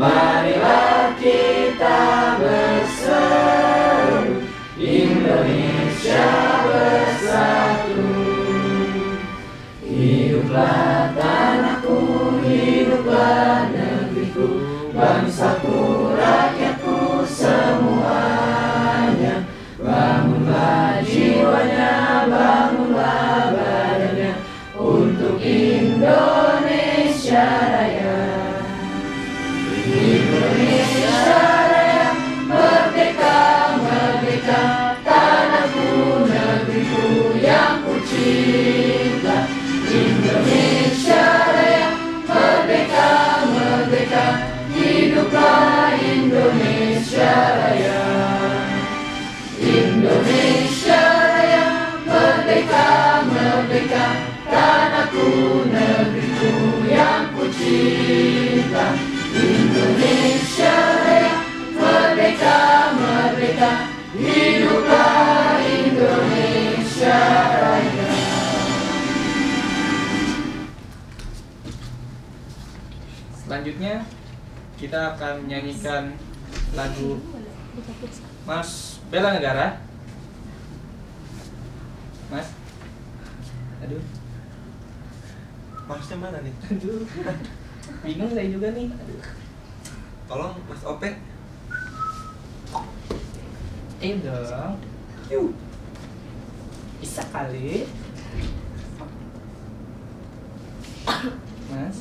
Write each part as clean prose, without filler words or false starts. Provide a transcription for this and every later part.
Marilah kita berseru, Indonesia bersatu. Hiduplah tanahku, hiduplah negeriku, bangsaku, rakyatku, semuanya. Bangunlah jiwanya, bangunlah badannya, untuk Indonesia Raya. Indonesia Raya, merdeka, merdeka, tanahku, negeriku yang kucinta. Indonesia Raya, merdeka, merdeka, hiduplah Indonesia Raya. Indonesia Raya, merdeka, merdeka, tanahku, negeriku yang kucinta. Indonesia Raya, merdeka, merdeka, hiduplah Indonesia Raya. Selanjutnya kita akan menyanyikan lagu Mas Bela Negara. Mas, aduh, Masnya mana nih? Aduh, bingung saya juga nih. Aduh. Tolong Mas Opet. Eh dong, yuk, bisa kali, Mas.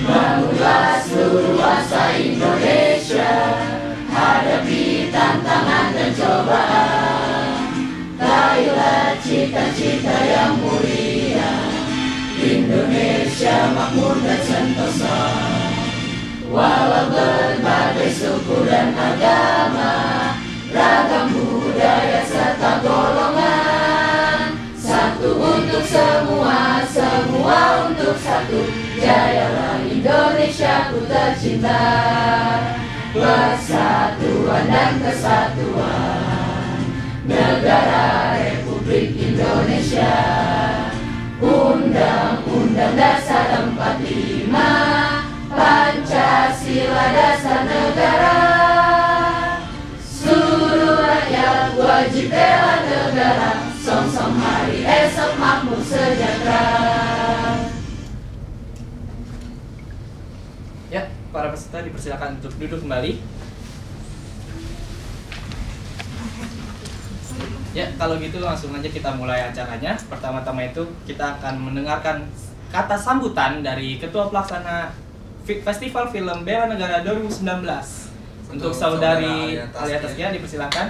Bangunlah seluruh bangsa Indonesia, hadapi tantangan dan cobaan. Raihlah cita-cita yang mulia, Indonesia makmur dan sentosa. Walau berbagai suku dan agama, ragam budaya serta golongan, satu untuk semua, semua untuk satu. Jayalah Indonesia ku tercinta, persatuan dan kesatuan. Negara Republik Indonesia, Undang-Undang Dasar 45, Pancasila dasar negara. Wajib bela negara, song-song hari esok makmur sejahtera. Ya, para peserta dipersilakan untuk duduk kembali. Ya, kalau gitu langsung aja kita mulai acaranya. Pertama-tama itu kita akan mendengarkan kata sambutan dari Ketua Pelaksana Festival Film Bela Negara 2019. Untuk saudari Alia Taskia dipersilakan.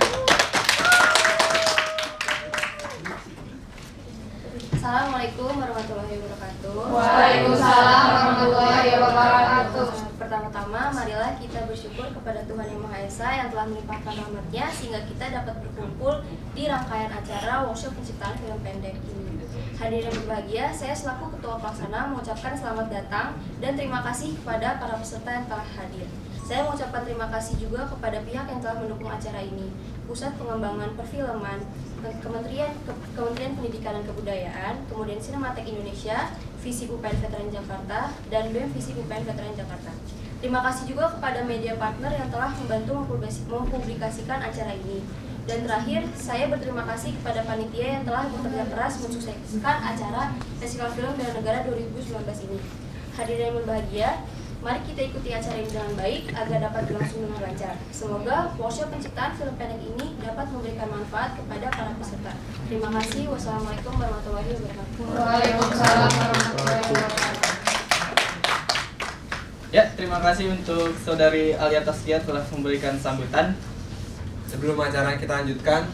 Assalamualaikum warahmatullahi wabarakatuh. Waalaikumsalam warahmatullahi wabarakatuh. Pertama-tama, marilah kita bersyukur kepada Tuhan Yang Maha Esa yang telah melimpahkan rahmat-Nya sehingga kita dapat berkumpul di rangkaian acara workshop penciptaan film pendek ini. Hadirin berbahagia, saya selaku Ketua Pelaksana mengucapkan selamat datang dan terima kasih kepada para peserta yang telah hadir. Saya mengucapkan terima kasih juga kepada pihak yang telah mendukung acara ini, Pusat Pengembangan Perfilman, Kementerian Pendidikan dan Kebudayaan, kemudian Sinematek Indonesia, Visi UPN Veteran Jakarta, dan BEM Visi UPN Veteran Jakarta. Terima kasih juga kepada media partner yang telah membantu mempublikasikan acara ini. Dan terakhir, saya berterima kasih kepada panitia yang telah bekerja keras mensukseskan acara Festival Film Bela Negara 2019 ini. Hadirin yang berbahagia, mari kita ikuti acara ini dengan baik agar dapat berlangsung dengan lancar. Semoga workshop penciptaan film pendek ini dapat memberikan manfaat kepada para peserta. Terima kasih. Wassalamualaikum warahmatullahi wabarakatuh. Waalaikumsalam warahmatullahi wabarakatuh. Ya, terima kasih untuk saudari Alia Taskia telah memberikan sambutan. Sebelum acara kita lanjutkan,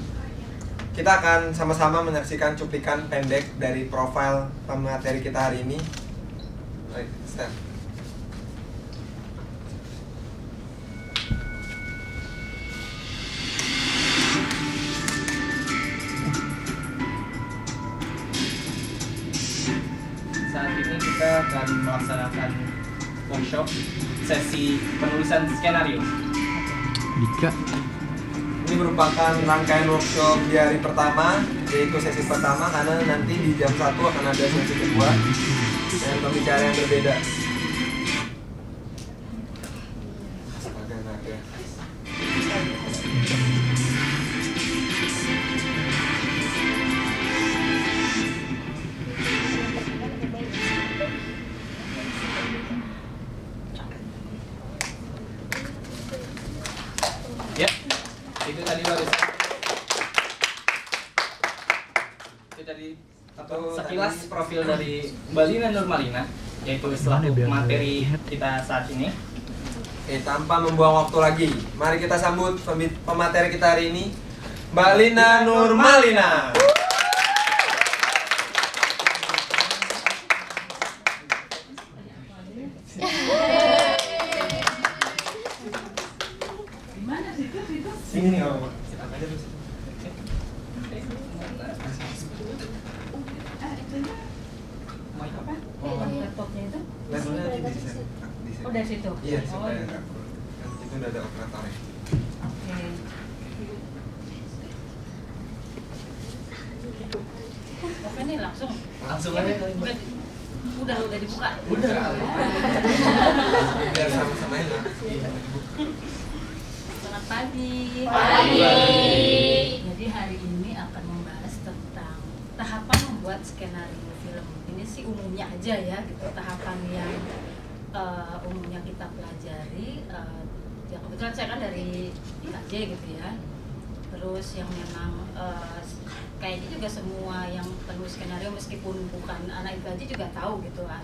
kita akan sama-sama menyaksikan cuplikan pendek dari profil pemateri kita hari ini. Baik, stand. Kita akan melaksanakan workshop sesi penulisan skenario. Dika. Ini merupakan rangkaian workshop di hari pertama, yaitu sesi pertama, karena nanti di jam 1 akan ada sesi kedua dengan pembicara yang berbeda. Sekilas profil dari Mbak Lina Nurmalina, yaitu selaku materi kita saat ini. Tanpa membuang waktu lagi, mari kita sambut pemateri kita hari ini, Mbak Lina Nurmalina.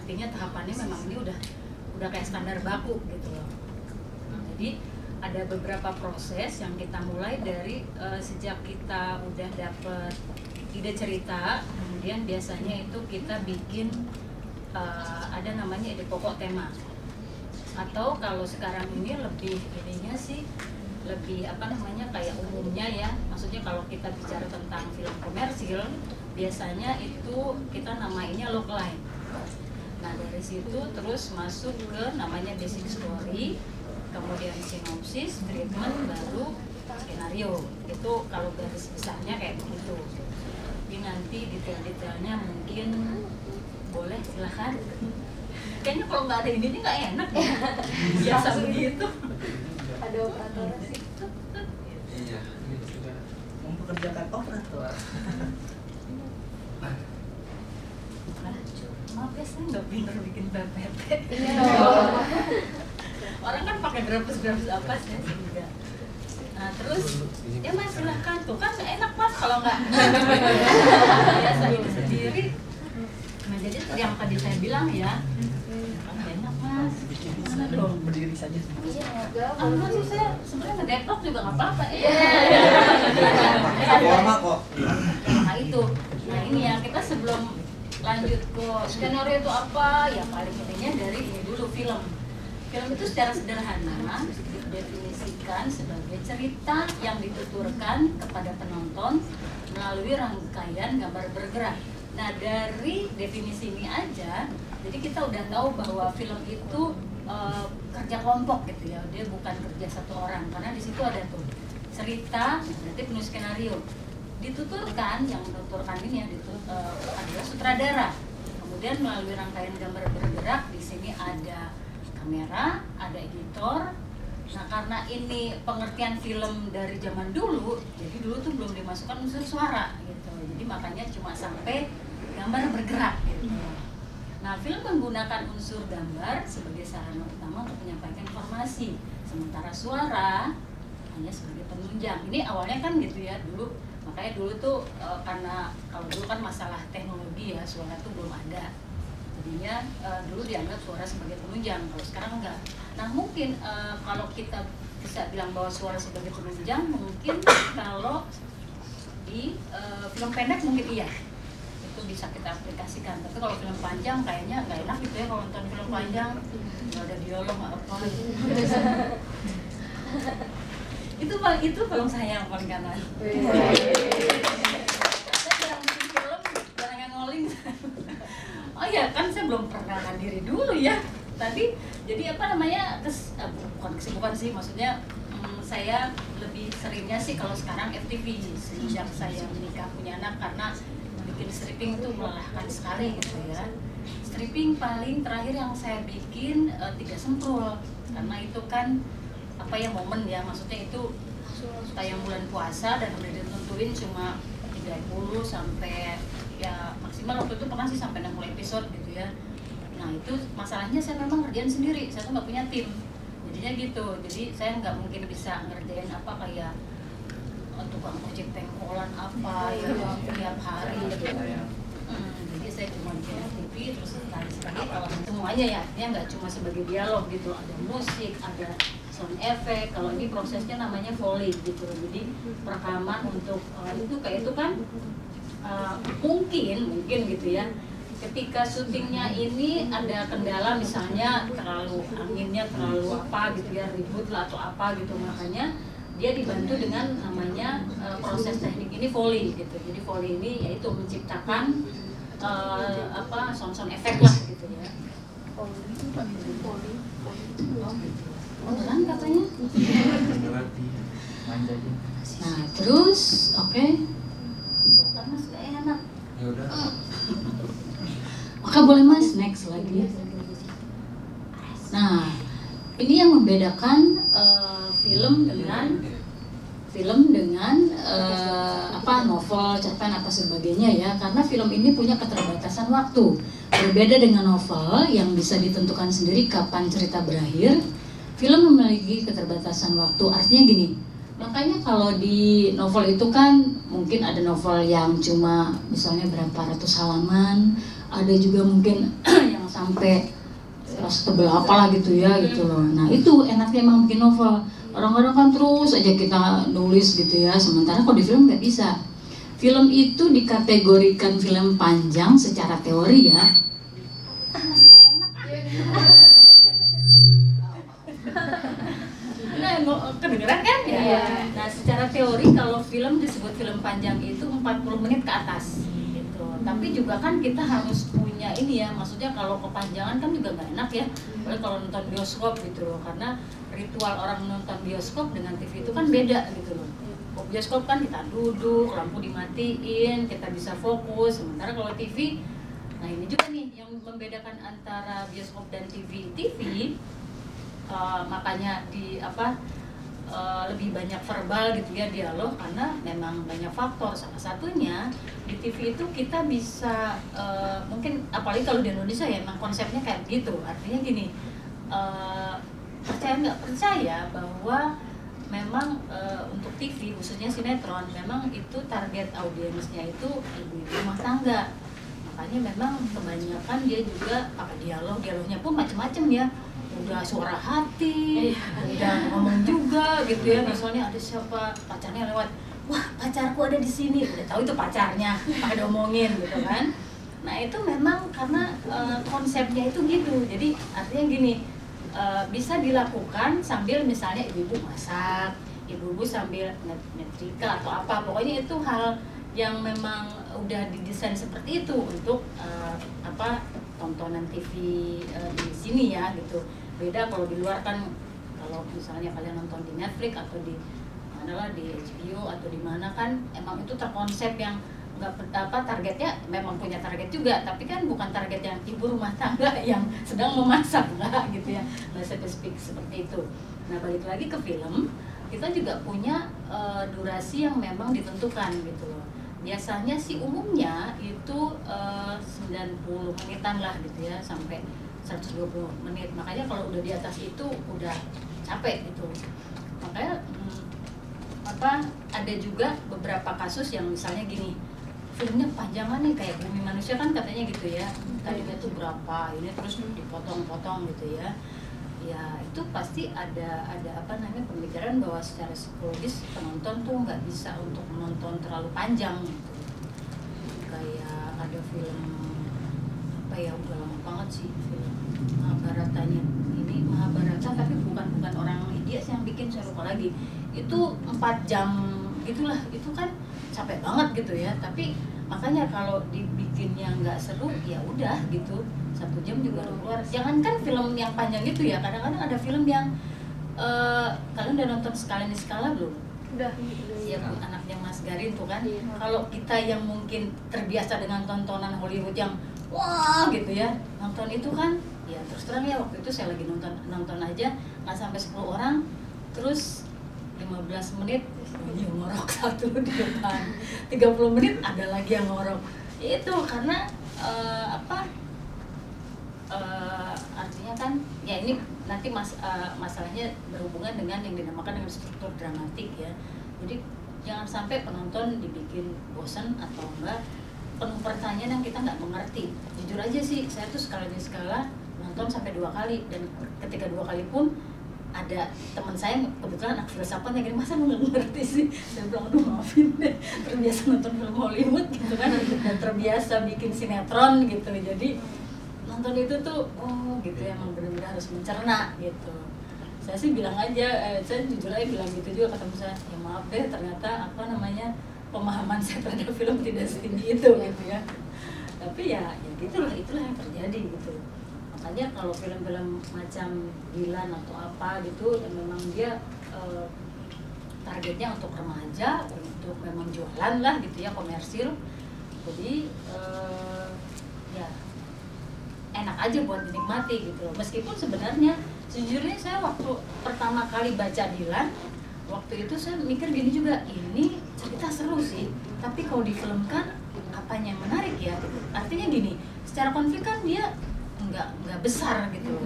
Artinya tahapannya memang ini udah kayak standar baku gitu loh. Jadi ada beberapa proses yang kita mulai dari sejak kita udah dapet ide cerita, kemudian biasanya itu kita bikin ada namanya ide pokok tema. Atau kalau sekarang ini lebih ininya sih lebih apa namanya kayak umumnya ya. Maksudnya kalau kita bicara tentang film komersil, biasanya itu kita namainnya logline. Nah dari situ terus masuk ke namanya basic story, kemudian sinopsis, treatment, baru skenario. Itu kalau garis besarnya kayak begitu. Jadi nanti detail-detailnya mungkin boleh silahkan. Kayaknya kalau nggak ada ini nggak enak ya. Biasa begitu. Ada operator sih. Iya, ini sudah mempekerjakan operator. Maaf ya, saya nggak pinter bikin PPT. Orang kan pakai grafis-grafis apa sih? Nah terus, ya mas silahkan tuh kan nggak enak mas kalau nggak. Biasa itu sendiri. Nah jadi yang tadi saya bilang ya, nggak enak mas. Mana dong? Berdiri saja. Iya nggak. Aman sih saya sebenarnya ngedeplok juga nggak apa-apa. Iya. Warna kok. Nah itu, nah ini ya kita sebelum lanjut ke skenario itu apa, ya paling pentingnya dari ini dulu film. Film itu secara sederhana didefinisikan sebagai cerita yang dituturkan kepada penonton melalui rangkaian gambar bergerak. Nah dari definisi ini aja, jadi kita udah tahu bahwa film itu kerja kelompok gitu ya, dia bukan kerja satu orang, karena di situ ada tuh cerita, berarti penulis skenario. Dituturkan, yang menuturkan ini yang adalah sutradara. Kemudian melalui rangkaian gambar bergerak, di sini ada kamera, ada editor. Nah karena ini pengertian film dari zaman dulu, jadi dulu tuh belum dimasukkan unsur suara gitu. Jadi makanya cuma sampai gambar bergerak gitu. Nah film menggunakan unsur gambar sebagai sarana utama untuk menyampaikan informasi, sementara suara hanya sebagai penunjang. Ini awalnya kan gitu ya dulu. Makanya dulu tuh karena kalau dulu kan masalah teknologi ya, suara tuh belum ada. Jadinya dulu dianggap suara sebagai penunjang, kalau sekarang enggak. Nah mungkin kalau kita bisa bilang bahwa suara sebagai penunjang, mungkin kalau di film pendek mungkin iya. Itu bisa kita aplikasikan, tapi kalau film panjang kayaknya nggak enak gitu ya kalau nonton film panjang. Nggak ada dialog, nggak apa. Itu film saya yang paling kanan. Saya jarang bikin film, jarang ngoling. Oh ya kan saya belum perkenalkan diri dulu ya. Tadi jadi apa namanya bukan kesibukan sih, maksudnya saya lebih seringnya sih kalau sekarang FTV sejak saya menikah punya anak, karena bikin stripping itu melelahkan sekali gitu ya. Stripping paling terakhir yang saya bikin tiga semprul, karena itu kan apa ya, momen ya, maksudnya itu tayang bulan puasa dan udah ditentuin cuma 30 sampai ya maksimal waktu itu pernah sih sampai 60 episode gitu ya. Nah itu masalahnya saya memang ngerjain sendiri, saya tuh nggak punya tim, jadinya gitu. Jadi saya nggak mungkin bisa ngerjain apa kayak tukang ojek pengkolan apa ya tiap hari gitu. Jadi saya cuma bikin TV terus tadi kalau semuanya ya, ini nggak cuma sebagai dialog gitu, ada musik, ada sound effect. Kalau ini prosesnya namanya Foley gitu, jadi perekaman untuk itu kayak itu kan mungkin gitu ya. Ketika syutingnya ini ada kendala, misalnya terlalu anginnya terlalu apa gitu ya, ribut lah atau apa gitu, makanya dia dibantu dengan namanya proses teknik ini Foley gitu. Jadi Foley ini yaitu menciptakan apa sound effect lah gitu ya. Foley itu panggil Foley, Foley itu beneran katanya. Nah terus oke, karena suka enak. Ya udah. Oke boleh mas, next lagi. Nah, ini yang membedakan film dengan apa novel, cerpen atau sebagainya ya, karena film ini punya keterbatasan waktu. Berbeda dengan novel yang bisa ditentukan sendiri kapan cerita berakhir, film memiliki keterbatasan waktu. Artinya gini, makanya kalau di novel itu kan mungkin ada novel yang cuma misalnya berapa ratus halaman. Ada juga mungkin yang sampai setebel apalah gitu ya gitu loh. Nah itu enaknya emang bikin novel, orang-orang kan terus aja kita nulis gitu ya, sementara kalau di film nggak bisa. Film itu dikategorikan film panjang secara teori ya. Kedengeran kan ya? Iya. Nah secara teori kalau film disebut film panjang itu 40 menit ke atas. Tapi juga kan kita harus punya ini ya, maksudnya kalau kepanjangan kan juga nggak enak ya, oleh kalau nonton bioskop gitu loh, karena ritual orang nonton bioskop dengan TV itu kan beda gitu loh. Bioskop kan kita duduk, lampu dimatiin, kita bisa fokus, sementara kalau TV, nah ini juga nih yang membedakan antara bioskop dan TV. Makanya di apa lebih banyak verbal gitu ya dialog, karena memang banyak faktor. Salah satunya di TV itu kita bisa mungkin apalagi kalau di Indonesia ya memang konsepnya kayak gitu. Artinya gini, percaya nggak percaya bahwa memang untuk TV khususnya sinetron memang itu target audiensnya itu ibu-ibu rumah tangga. Makanya memang kebanyakan dia juga pakai dialog, dialognya pun macam-macam ya. Udah suara hati, udah ngomong juga gitu ya. Misalnya ada siapa pacarnya lewat, wah pacarku ada di sini, udah tahu itu pacarnya, ada omongin gitu kan. Nah itu memang karena konsepnya itu gitu, jadi artinya gini, bisa dilakukan sambil misalnya ibu-ibu masak, ibu-ibu sambil nyetrika atau apa, pokoknya itu hal yang memang udah didesain seperti itu untuk apa tontonan TV di sini ya gitu. Beda kalau di luar kan, kalau misalnya kalian nonton di Netflix atau di mana di HBO atau di mana kan emang itu terkonsep yang nggak apa, targetnya memang punya target juga, tapi kan bukan target yang ibu rumah tangga yang sedang memasak lah gitu ya, nggak spesifik seperti itu. Nah balik lagi ke film, kita juga punya durasi yang memang ditentukan gitu loh. Biasanya sih umumnya itu 90 menitan lah gitu ya, sampai 120 menit. Makanya kalau udah di atas itu udah capek gitu. Makanya apa, ada juga beberapa kasus yang misalnya gini, filmnya panjangan nih kayak Bumi Manusia kan katanya gitu ya, tadinya tuh berapa ini terus dipotong-potong gitu ya. Ya itu pasti ada apa namanya pemikiran bahwa secara psikologis penonton tuh nggak bisa untuk menonton terlalu panjang gitu. Kayak ada film apa ya, udah lama banget sih, film Mahabharatanya ini, Mahabharata tapi bukan orang India sih yang bikin, saya lupa lagi, itu 4 jam gitulah, itu kan capek banget gitu ya. Tapi makanya kalau dibikinnya nggak seru ya udah gitu, 1 jam juga keluar. Jangankan film yang panjang gitu ya, kadang-kadang ada film yang kalian udah nonton Sekala Niskala belum? Udah. Iya, Bu, anaknya Mas Garin tuh kan. Iya. Kalau kita yang mungkin terbiasa dengan tontonan Hollywood yang wah gitu ya, nonton itu kan, ya terus terang ya waktu itu saya lagi nonton aja nggak sampai 10 orang, terus 15 menit yang ngorok satu di depan, 30 menit ada lagi yang ngorok. Itu karena artinya kan ya ini nanti masalahnya berhubungan dengan yang dinamakan dengan struktur dramatik ya. Jadi jangan sampai penonton dibikin bosan atau enggak penuh pertanyaan yang kita nggak mengerti. Jujur aja sih, saya tuh Sekala Niskala nonton sampai 2 kali, dan ketika 2 kali pun ada teman saya kebetulan anak filsafat yang gini, masa lu nggak ngerti sih? Saya bilang, aduh maafin deh, terbiasa nonton film Hollywood gitu kan, dan terbiasa bikin sinetron gitu, jadi nonton itu tuh, oh gitu ya, emang bener-bener harus mencerna gitu. Saya sih bilang aja, saya jujur aja bilang gitu juga, kata saya, ya maaf deh ternyata apa namanya, pemahaman saya terhadap film tidak setinggi itu gitu ya. Tapi ya, ya itulah yang terjadi gitu. Makanya kalau film-film macam Dilan atau apa gitu yang memang dia targetnya untuk remaja, untuk memang jualan lah gitu ya, komersil, jadi ya enak aja buat dinikmati gitu loh. Meskipun sebenarnya sejujurnya saya waktu pertama kali baca Dilan waktu itu saya mikir gini juga, ini cerita seru sih, tapi kalau difilmkan apanya yang menarik ya, artinya gini, secara konflik kan dia nggak besar gitu,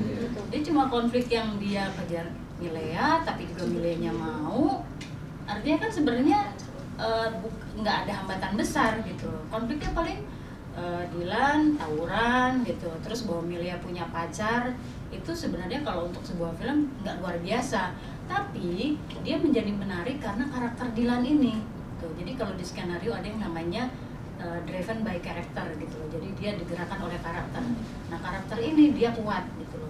dia cuma konflik yang dia kejar Milea, tapi juga Mileanya mau, artinya kan sebenarnya nggak ada hambatan besar gitu, konfliknya paling Dilan tawuran gitu, terus bahwa Milea punya pacar, itu sebenarnya kalau untuk sebuah film nggak luar biasa, tapi dia menjadi menarik karena karakter Dilan ini tuh. Jadi kalau di skenario ada yang namanya driven by character gitu loh, jadi dia digerakkan oleh karakter. Nah karakter ini dia kuat gitu loh.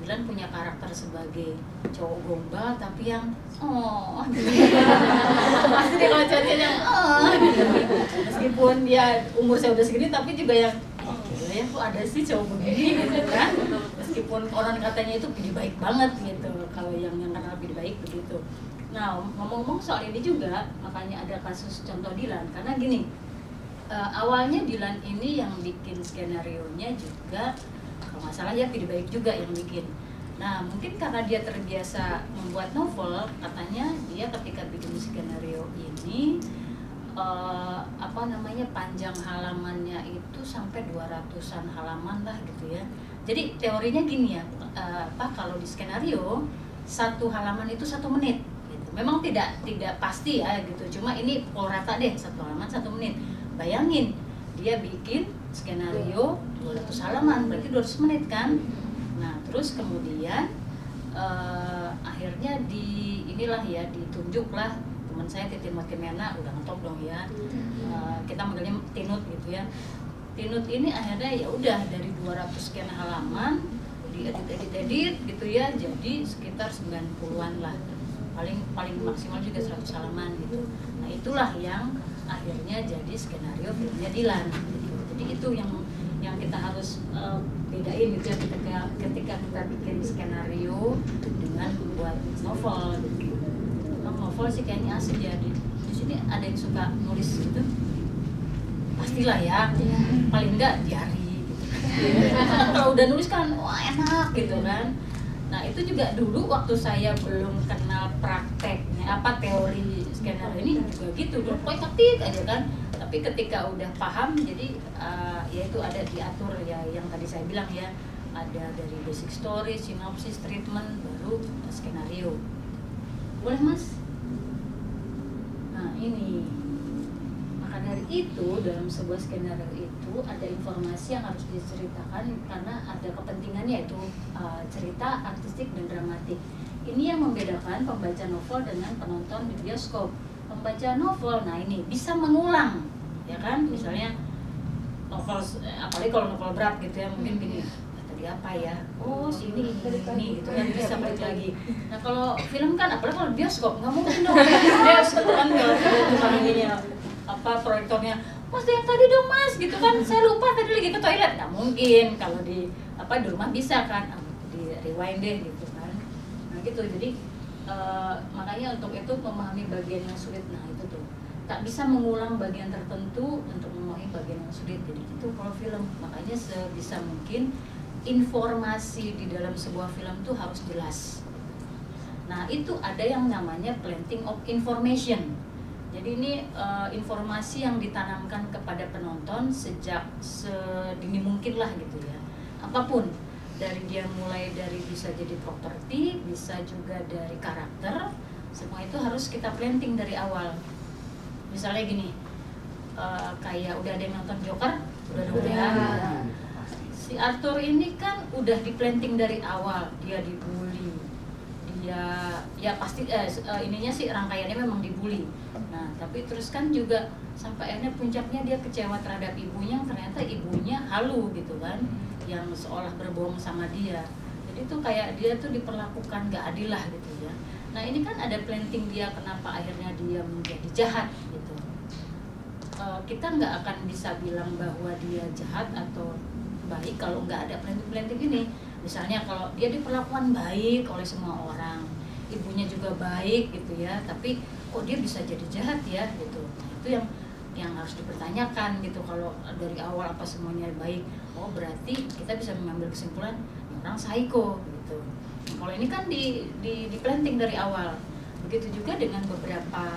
Dilan punya karakter sebagai cowok gombal tapi yang oh pasti dia kalau cowoknya yang oh gitu. Meskipun dia umur saya udah segini tapi juga yang oh gila ya kok ada sih cowok begini gitu kan, meskipun orang katanya itu pilih baik banget gitu, kalau yang kenal pilih baik begitu. Nah ngomong-ngomong soal ini juga makanya ada kasus contoh Dilan, karena gini, awalnya Dilan ini yang bikin skenarionya juga kalau masalah ya pilih baik juga yang bikin. Nah mungkin karena dia terbiasa membuat novel, katanya dia ketika bikin skenario ini apa namanya panjang halamannya itu sampai 200-an halaman lah gitu ya. Jadi teorinya gini ya, kalau di skenario satu halaman itu 1 menit gitu. Memang tidak pasti ya gitu, cuma ini pol rata deh, satu halaman 1 menit. Bayangin, dia bikin skenario 200 halaman, berarti 200 menit kan? Nah, terus kemudian akhirnya ditunjuklah teman saya Titin Makimena, udah ngetop dong ya. Kita manggilnya Tinut gitu ya. Tinut ini akhirnya ya udah dari 200-an halaman diedit-edit gitu ya, jadi sekitar 90-an lah. Paling maksimal juga 100 halaman gitu. Nah, itulah yang akhirnya jadi skenario filmnya Dilan. Jadi itu yang kita harus bedain gitu ketika kita bikin skenario dengan membuat novel. Novel sih kayaknya asik ya, di sini ada yang suka nulis gitu. Pastilah ya, paling enggak diari gitu. Kalau udah nulis kan wah enak gitu kan. Nah itu juga dulu waktu saya belum kenal prakteknya apa teori skenario ini juga gitu, udah ketik aja kan, tapi ketika udah paham jadi ya itu ada diatur ya yang tadi saya bilang ya, ada dari basic story, sinopsis, treatment, baru skenario. Boleh Mas? Nah ini, maka dari itu dalam sebuah skenario itu ada informasi yang harus diceritakan karena ada kepentingannya, yaitu cerita artistik dan dramatik. Ini yang membedakan pembaca novel dengan penonton di bioskop. Pembaca novel, nah ini bisa mengulang, ya kan? Misalnya novel, apalagi kalau novel berat gitu ya, mungkin gini, tadi apa ya? Oh, sini ini gitu kan bisa balik lagi. Nah kalau film kan, apalagi kalau bioskop nggak mungkin dong, bioskop kan kalau tukang ininya apa proyektornya, Mas yang tadi dong Mas, gitu kan? Saya lupa tadi lagi ke toilet, nggak mungkin. Kalau di rumah bisa kan? Di rewind deh gitu. Gitu, jadi makanya untuk itu memahami bagian yang sulit, nah itu tuh tak bisa mengulang bagian tertentu untuk memahami bagian yang sulit. Jadi itu kalau film, makanya sebisa mungkin informasi di dalam sebuah film tuh harus jelas. Nah itu ada yang namanya planting of information. Jadi ini informasi yang ditanamkan kepada penonton sejak sedini mungkin lah gitu ya. Apapun, dari dia mulai dari bisa jadi properti, bisa juga dari karakter, semua itu harus kita planting dari awal. Misalnya gini, kayak udah ada yang nonton Joker, udah. Si Arthur ini kan udah di planting dari awal, dia dibully. Ya pasti ininya sih rangkaiannya memang dibully. Nah tapi terus kan juga sampai akhirnya puncaknya dia kecewa terhadap ibunya, ternyata ibunya halu gitu kan, yang seolah berbohong sama dia. Jadi tuh kayak dia tuh diperlakukan gak adil lah gitu ya. Nah ini kan ada planting dia kenapa akhirnya dia menjadi jahat gitu. Kita nggak akan bisa bilang bahwa dia jahat atau baik kalau nggak ada planting-planting ini. Misalnya kalau dia diperlakukan baik oleh semua orang, ibunya juga baik gitu ya, tapi kok dia bisa jadi jahat ya gitu. Nah, itu yang harus dipertanyakan gitu. Kalau dari awal apa semuanya baik, oh berarti kita bisa mengambil kesimpulan orang psycho gitu. Nah, kalau ini kan di planting dari awal. Begitu juga dengan beberapa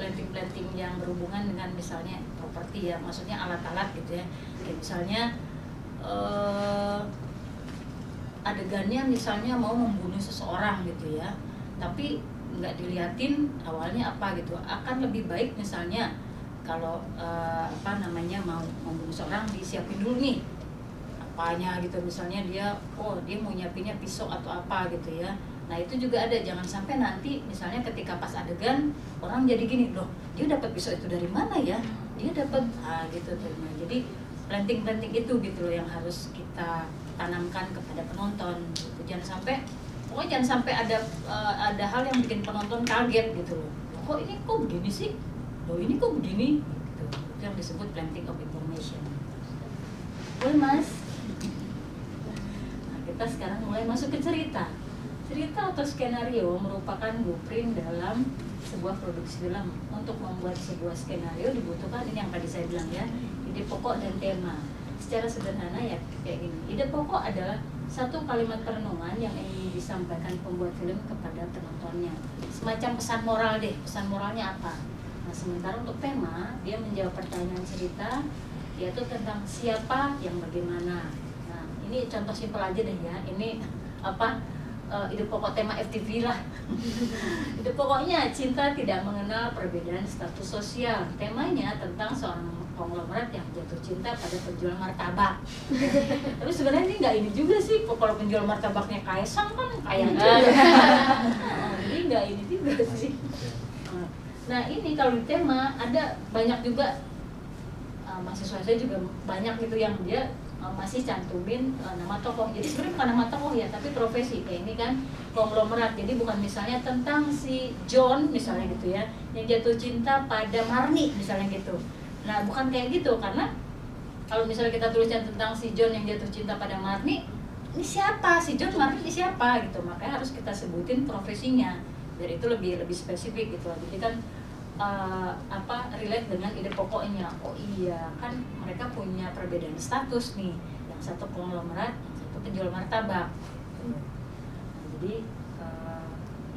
planting-planting yang berhubungan dengan misalnya properti ya, maksudnya alat-alat gitu ya. Kayak misalnya adegannya misalnya mau membunuh seseorang gitu ya, tapi nggak dilihatin awalnya apa gitu. Akan lebih baik misalnya kalau mau membunuh seorang, disiapin dulu nih apanya gitu, misalnya dia mau nyiapinnya pisau atau apa gitu ya. Nah itu juga ada, jangan sampai nanti misalnya ketika pas adegan orang jadi gini, loh dia dapat pisau itu dari mana ya, dia dapat gitu tuh. Nah, jadi planting-planting itu gitu loh yang harus kita tanamkan kepada penonton gitu. Jangan sampai ada hal yang bikin penonton kaget gitu loh, kok ini kok begini sih, loh ini kok begini gitu. Itu yang disebut planting of information. Boleh Mas? Nah, kita sekarang mulai masuk ke cerita. Cerita atau skenario merupakan blueprint dalam sebuah produksi film. Untuk membuat sebuah skenario dibutuhkan, ini yang tadi saya bilang ya, ide pokok dan tema. Secara sederhana ya kayak gini, ide pokok adalah satu kalimat perenungan yang ingin disampaikan pembuat film kepada penontonnya, semacam pesan moral deh, pesan moralnya apa. Nah sementara untuk tema, dia menjawab pertanyaan cerita, yaitu tentang siapa yang bagaimana. Nah ini contoh simpel aja deh ya, ini ide pokok tema FTV lah. Ide pokoknya cinta tidak mengenal perbedaan status sosial, temanya tentang seorang konglomerat yang jatuh cinta pada penjual martabak. Tapi sebenarnya ini nggak ini juga sih, kalau penjual martabaknya Kaisang kan kaya juga. Ini nggak ini juga sih. Nah ini kalau di tema ada banyak juga, mahasiswa saya juga banyak gitu yang dia masih cantumin nama tokoh. Jadi sebenarnya bukan nama tokoh ya, tapi profesi. Kayak ini kan konglomerat, jadi bukan misalnya tentang si John misalnya gitu ya, yang jatuh cinta pada Marni misalnya gitu. Nah bukan kayak gitu, karena kalau misalnya kita tuliskan tentang si John yang jatuh cinta pada Marni, ini siapa? Si John Marni ini siapa? Gitu. Makanya harus kita sebutin profesinya, biar itu lebih spesifik gitu. Jadi kan relate dengan ide pokoknya. Oh iya, kan mereka punya perbedaan status nih, yang satu konglomerat, yang satu penjual martabak. Nah, jadi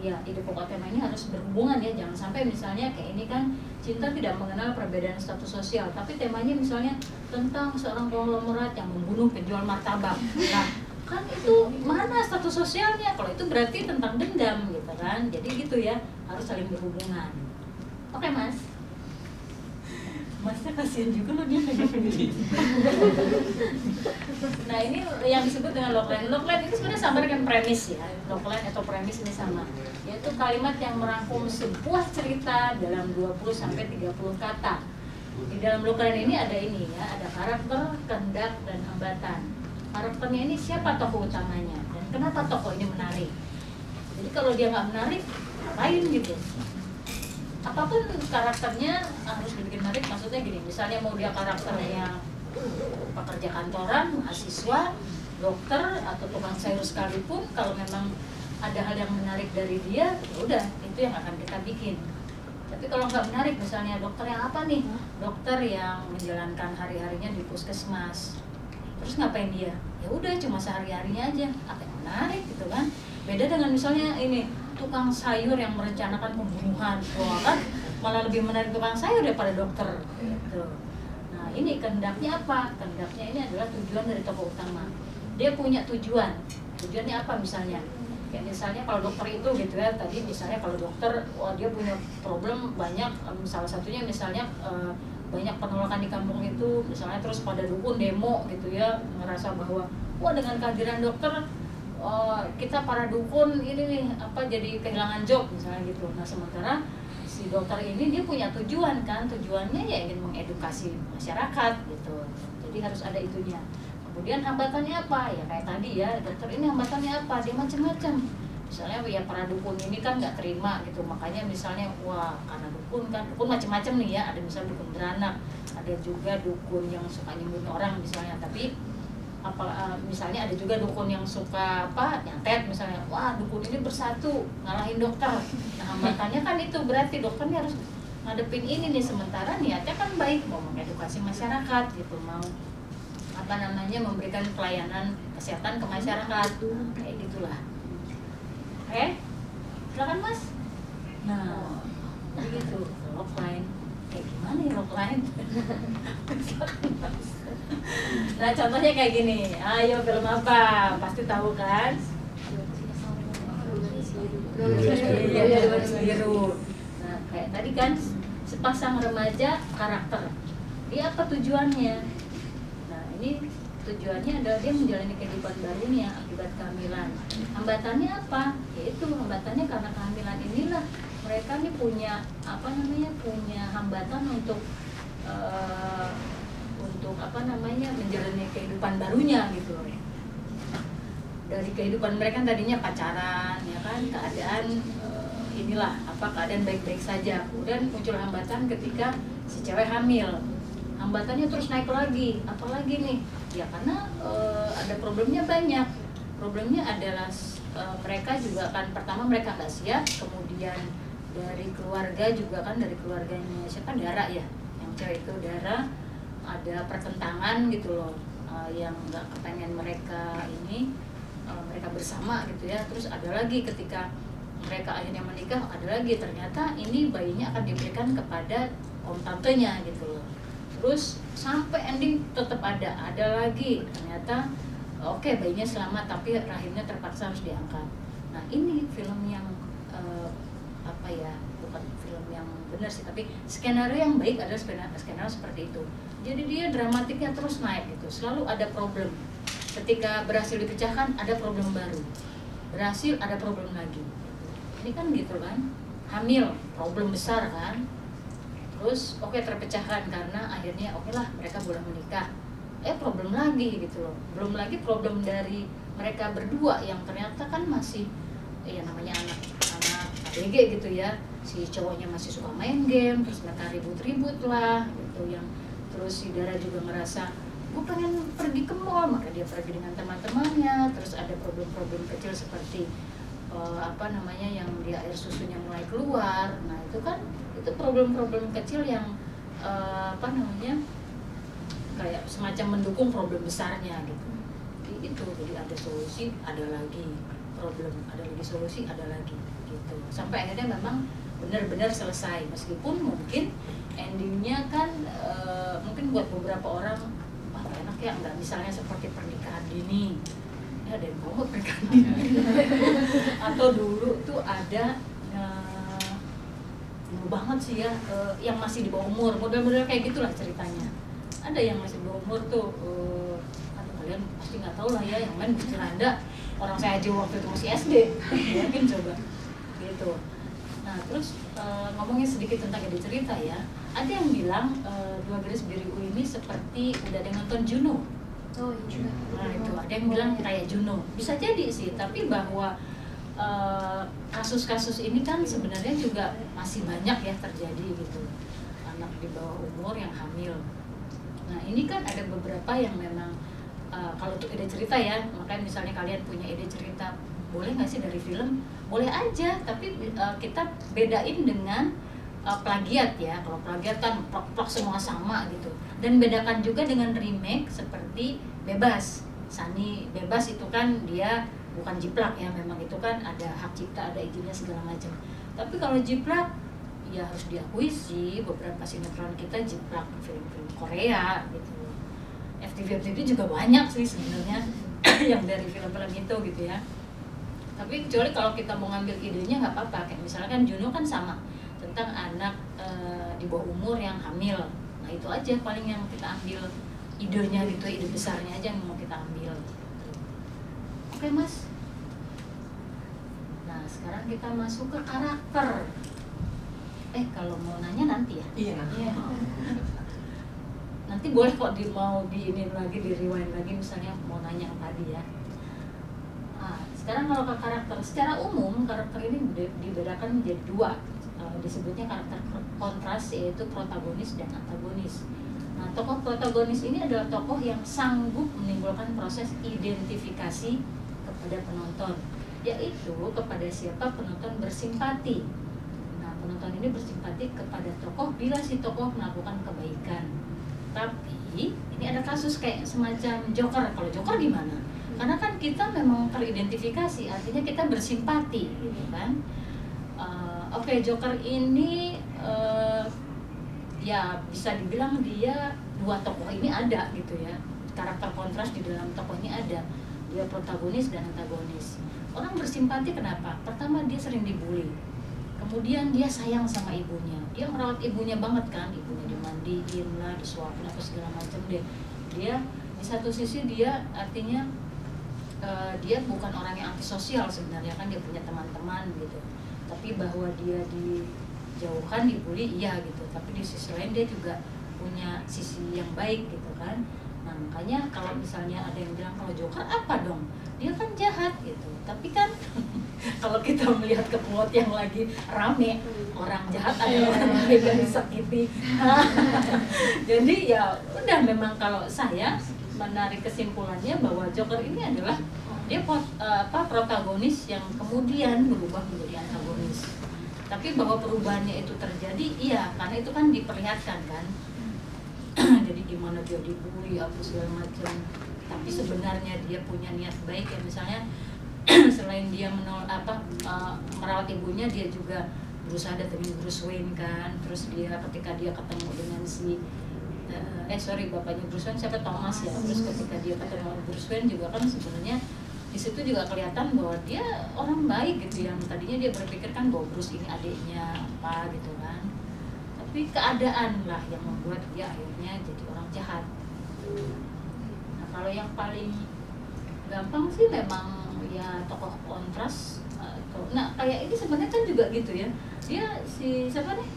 ya ide pokok tema ini harus berhubungan ya, jangan sampai misalnya kayak ini kan cinta tidak mengenal perbedaan status sosial, tapi temanya misalnya tentang seorang konglomerat yang membunuh penjual martabak. Nah kan itu mana status sosialnya, kalau itu berarti tentang dendam gitu kan. Jadi gitu ya, harus saling berhubungan. Oke Mas. Masnya kasihan juga loh, dia sendiri. Nah ini yang disebut dengan logline. Logline itu sebenarnya sama dengan premis ya. Logline atau premis ini sama, yaitu kalimat yang merangkum sebuah cerita dalam 20-30 kata. Di dalam logline ini ada karakter, kehendak, dan hambatan. Karakternya ini siapa tokoh utamanya dan kenapa tokoh ini menarik. Jadi kalau dia nggak menarik, ngapain gitu? Apapun karakternya harus dibikin menarik. Maksudnya gini, misalnya mau dia karakternya pekerja kantoran, mahasiswa, dokter, atau tukang sayur sekalipun, kalau memang ada hal yang menarik dari dia, udah itu yang akan kita bikin. Tapi kalau nggak menarik, misalnya dokter yang apa nih? Dokter yang menjalankan hari-harinya di puskesmas. Terus ngapain dia? Ya udah cuma sehari-harinya aja. Apa yang menarik gitu kan? Beda dengan misalnya ini tukang sayur yang merencanakan pembunuhan, loh kan? Malah lebih menarik tukang sayur daripada dokter. Gitu. Nah ini kehendaknya apa? Kehendaknya ini adalah tujuan dari tokoh utama. Dia punya tujuan. Tujuannya apa misalnya? Ya misalnya kalau dokter itu gitu ya, tadi misalnya kalau dokter, wah dia punya problem banyak, salah satunya misalnya banyak penolakan di kampung itu, misalnya terus pada dukun demo gitu ya, ngerasa bahwa wah dengan kehadiran dokter kita para dukun ini nih apa jadi kehilangan job misalnya gitu. Nah sementara si dokter ini dia punya tujuan kan, tujuannya ya ingin mengedukasi masyarakat gitu, jadi harus ada itunya. Kemudian hambatannya apa? Ya kayak tadi ya, dokter ini hambatannya apa? Dia macam-macam. Misalnya ya para dukun ini kan nggak terima gitu, makanya misalnya wah karena dukun kan, dukun macam-macam nih ya, ada misalnya dukun beranak, ada juga dukun yang suka nyembuhin orang misalnya, tapi apa misalnya ada juga dukun yang suka apa nyantet misalnya, wah dukun ini bersatu ngalahin dokter. Nah hambatannya kan itu berarti dokternya harus ngadepin ini nih, sementara niatnya kan baik, mau mengedukasi masyarakat gitu, mau apa namanya memberikan pelayanan kesehatan ke masyarakat, kayak gitulah. Oke, silakan Mas. Nah, begitu. Logline, kayak gimana ya logline? Nah, contohnya kayak gini. Ayo film apa? Pasti tahu kan? Biru. Nah, kayak tadi kan sepasang remaja karakter. Dia apa tujuannya? Ini tujuannya adalah dia menjalani kehidupan barunya akibat kehamilan. Hambatannya apa? Yaitu hambatannya karena kehamilan inilah mereka ini punya apa namanya punya hambatan untuk apa namanya menjalani kehidupan barunya gitu. Dari kehidupan mereka tadinya pacaran ya kan, keadaan inilah apa keadaan baik-baik saja. Kemudian muncul hambatan ketika si cewek hamil. Hambatannya terus naik lagi, apalagi nih? Ya karena ada problemnya banyak. Problemnya adalah mereka juga kan pertama mereka nggak siap, kemudian dari keluarga juga kan dari keluarganya siapa Dara ya, yang cewek itu Dara ada pertentangan gitu loh, yang nggak kepengen mereka ini mereka bersama gitu ya. Terus ada lagi ketika mereka akhirnya menikah ada lagi ternyata ini bayinya akan diberikan kepada om tantenya gitu loh. Terus sampai ending tetap ada lagi ternyata oke bayinya selamat tapi rahimnya terpaksa harus diangkat. Nah ini film yang apa ya bukan film yang benar sih tapi skenario yang baik adalah skenario seperti itu. Jadi dia dramatiknya terus naik gitu, selalu ada problem. Ketika berhasil dipecahkan ada problem baru, berhasil ada problem lagi. Ini kan gitu kan, hamil problem besar kan. Terus oke terpecahkan karena akhirnya okelah mereka boleh menikah. Problem lagi gitu loh. Belum lagi problem dari mereka berdua yang ternyata kan masih ya namanya anak-anak ABG gitu ya. Si cowoknya masih suka main game, terus mereka ribut-ribut lah gitu yang terus si Dara juga ngerasa gue pengen pergi ke mall, maka dia pergi dengan teman-temannya. Terus ada problem-problem kecil seperti apa namanya yang dia air susunya mulai keluar. Nah, itu kan itu problem-problem kecil yang apa namanya kayak semacam mendukung problem besarnya gitu. Jadi itu jadi ada solusi, ada lagi problem, ada lagi solusi, ada lagi gitu. Sampai akhirnya memang benar-benar selesai meskipun mungkin endingnya kan mungkin buat beberapa orang wah enak ya nggak misalnya seperti pernikahan dini. Ya ada yang mau pernikahan dini. Atau dulu tuh ada dulu banget sih ya, yang masih di bawah umur, model-model kayak gitulah ceritanya. Ada yang masih di bawah umur tuh, aduh kalian pasti nggak tahu lah ya, yang main bercanda orang saya aja waktu itu masih SD, mungkin coba gitu. Nah terus ngomongin sedikit tentang ide cerita ya, ada yang bilang Dua Garis Biru ini seperti udah ada yang nonton Juno. Oh iya. Nah itu ada yang bilang kayak Juno, bisa jadi sih, tapi bahwa kasus-kasus ini kan sebenarnya juga masih banyak ya terjadi gitu, anak di bawah umur yang hamil. Nah ini kan ada beberapa yang memang kalau untuk ide cerita ya, makanya misalnya kalian punya ide cerita boleh nggak sih dari film? Boleh aja, tapi kita bedain dengan plagiat ya. Kalau plagiat kan plak-plak semua sama gitu. Dan bedakan juga dengan remake seperti Bebas. Sani Bebas itu kan dia bukan jiplak ya, memang itu kan ada hak cipta, ada izinnya segala macam. Tapi kalau jiplak, ya harus diakui sih beberapa sinetron kita jiplak, film-film Korea gitu. FTV juga banyak sih sebenarnya yang dari film-film itu gitu ya. Tapi kecuali kalau kita mau ngambil idenya nggak apa-apa. Kayak misalkan Juno kan sama, tentang anak di bawah umur yang hamil. Nah itu aja paling yang kita ambil idenya gitu, ide besarnya aja yang mau kita ambil. Oke Mas. Nah sekarang kita masuk ke karakter. Kalau mau nanya nanti ya. Iya. Yeah. Nanti boleh kok mau diinin lagi, di-rewind lagi misalnya mau nanya yang tadi ya. Nah, sekarang kalau ke karakter, secara umum karakter ini dibedakan menjadi dua. Disebutnya karakter kontras, yaitu protagonis dan antagonis. Nah, tokoh protagonis ini adalah tokoh yang sanggup menimbulkan proses identifikasi kepada penonton, yaitu kepada siapa penonton bersimpati. Nah, penonton ini bersimpati kepada tokoh bila si tokoh melakukan kebaikan. Tapi ini ada kasus kayak semacam Joker. Kalau Joker gimana? Karena kan kita memang teridentifikasi, artinya kita bersimpati, gitu kan? Oke, Joker ini ya bisa dibilang dia dua tokoh ini ada gitu ya. Karakter kontras di dalam tokohnya ada. Dia protagonis dan antagonis. Orang bersimpati kenapa? Pertama dia sering dibully. Kemudian dia sayang sama ibunya, dia merawat ibunya banget kan, ibunya dimandiin lah, disuapin apa segala macam deh. Dia di satu sisi dia artinya dia bukan orang yang antisosial sebenarnya kan, dia punya teman-teman gitu. Tapi bahwa dia dijauhkan, dibully iya gitu. Tapi di sisi lain dia juga punya sisi yang baik gitu kan. Nah makanya kalau misalnya ada yang bilang kalau Joker apa dong? Dia kan jahat gitu. Tapi kan kalau kita melihat ke plot yang lagi rame, orang jahat adalah orang yang disakiti. Jadi ya udah, memang kalau saya menarik kesimpulannya bahwa Joker ini adalah dia protagonis yang kemudian berubah menjadi antagonis. Tapi bahwa perubahannya itu terjadi, iya, karena itu kan diperlihatkan kan. Jadi gimana dia dibully apa segala macam. Tapi sebenarnya dia punya niat baik ya, misalnya selain dia merawat ibunya, dia juga berusaha datengin Bruce Wayne kan. Terus dia ketika dia ketemu dengan si bapaknya Bruce Wayne siapa, Thomas ya. Terus ketika dia ketemu Bruce Wayne juga kan sebenarnya di situ juga kelihatan bahwa dia orang baik gitu, yang tadinya dia berpikir kan bahwa Bruce ini adiknya apa gitu kan. Tapi keadaan lah yang membuat dia akhirnya jadi orang jahat. Kalau yang paling gampang sih memang ya tokoh kontras. Nah kayak ini sebenarnya kan juga gitu ya. Dia si siapa nih?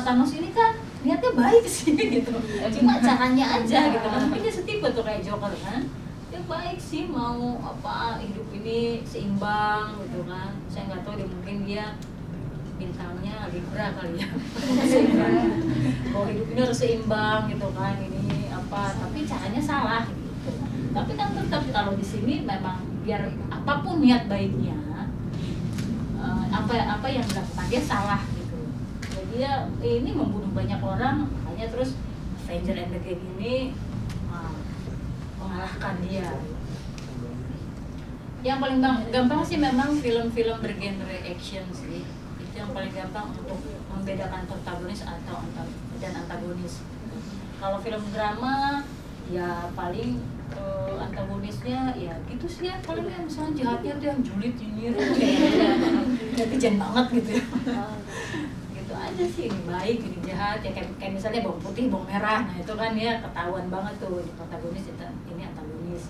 Thanos ini kan niatnya baik sih gitu. Cuma caranya aja gitu. Tapi dia setipe tuh kayak Joker kan. Dia baik sih, mau apa hidup ini seimbang gitu kan. Saya nggak tahu, dia mungkin dia bintangnya Libra kali ya. Bahwa hidup ini harus seimbang gitu kan, ini apa, tapi caranya salah gitu. Tapi kan tetap kalau di sini memang biar apapun niat baiknya, apa yang dilakukan dia salah gitu. Jadi dia ini membunuh banyak orang, makanya terus Avengers Endgame ini mengalahkan dia. Yang paling gampang sih memang film-film bergenre action sih, itu yang paling gampang untuk membedakan protagonis dan antagonis. Kalau film drama ya paling antagonisnya ya gitu sih ya, paling yang misalnya jahatnya tuh yang julid ini udah kejam banget gitu ya. Gitu aja sih, ini baik ini jahat ya, kayak misalnya bawang putih bawang merah, nah itu kan ya ketahuan banget tuh di protagonis ini antagonis.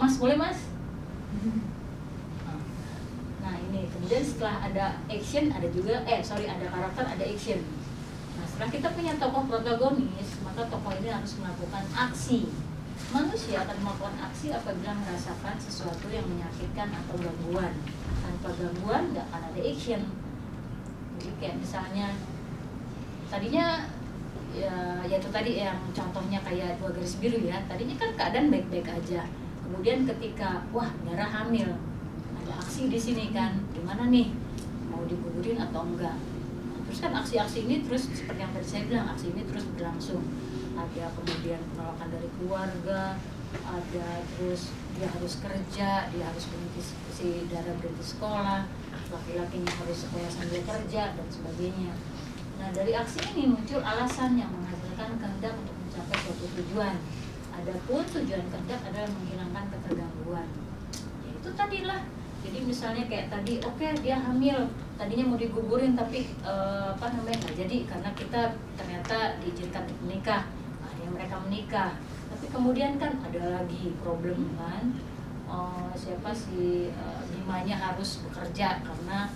Mas boleh Mas. Nah ini kemudian setelah ada action ada juga ada karakter ada action. Nah, kita punya tokoh protagonis, maka tokoh ini harus melakukan aksi. Manusia akan melakukan aksi apabila merasakan sesuatu yang menyakitkan atau gangguan. Tanpa gangguan, nggak akan ada action. Jadi kayak misalnya, tadinya, ya itu tadi yang contohnya kayak dua garis biru ya, tadinya kan keadaan baik-baik aja. Kemudian ketika, wah Dara hamil, ada aksi di sini kan, gimana nih, mau dikuburin atau enggak? Terus kan aksi-aksi ini terus, seperti yang tadi saya bilang, aksi ini terus berlangsung. Ada kemudian penolakan dari keluarga, ada terus dia harus kerja, dia harus berhenti, si Dara berhenti sekolah, laki-lakinya harus sekolah sambil kerja, dan sebagainya. Nah, dari aksi ini muncul alasan yang menghasilkan kehendak untuk mencapai suatu tujuan. Adapun tujuan kehendak adalah menghilangkan ketergangguan. Ya, itu tadilah. Jadi misalnya kayak tadi, oke, dia hamil, tadinya mau digugurin tapi nggak jadi karena kita ternyata diizinkan untuk menikah. Akhirnya mereka menikah. Tapi kemudian kan ada lagi problem kan, Bimanya harus bekerja karena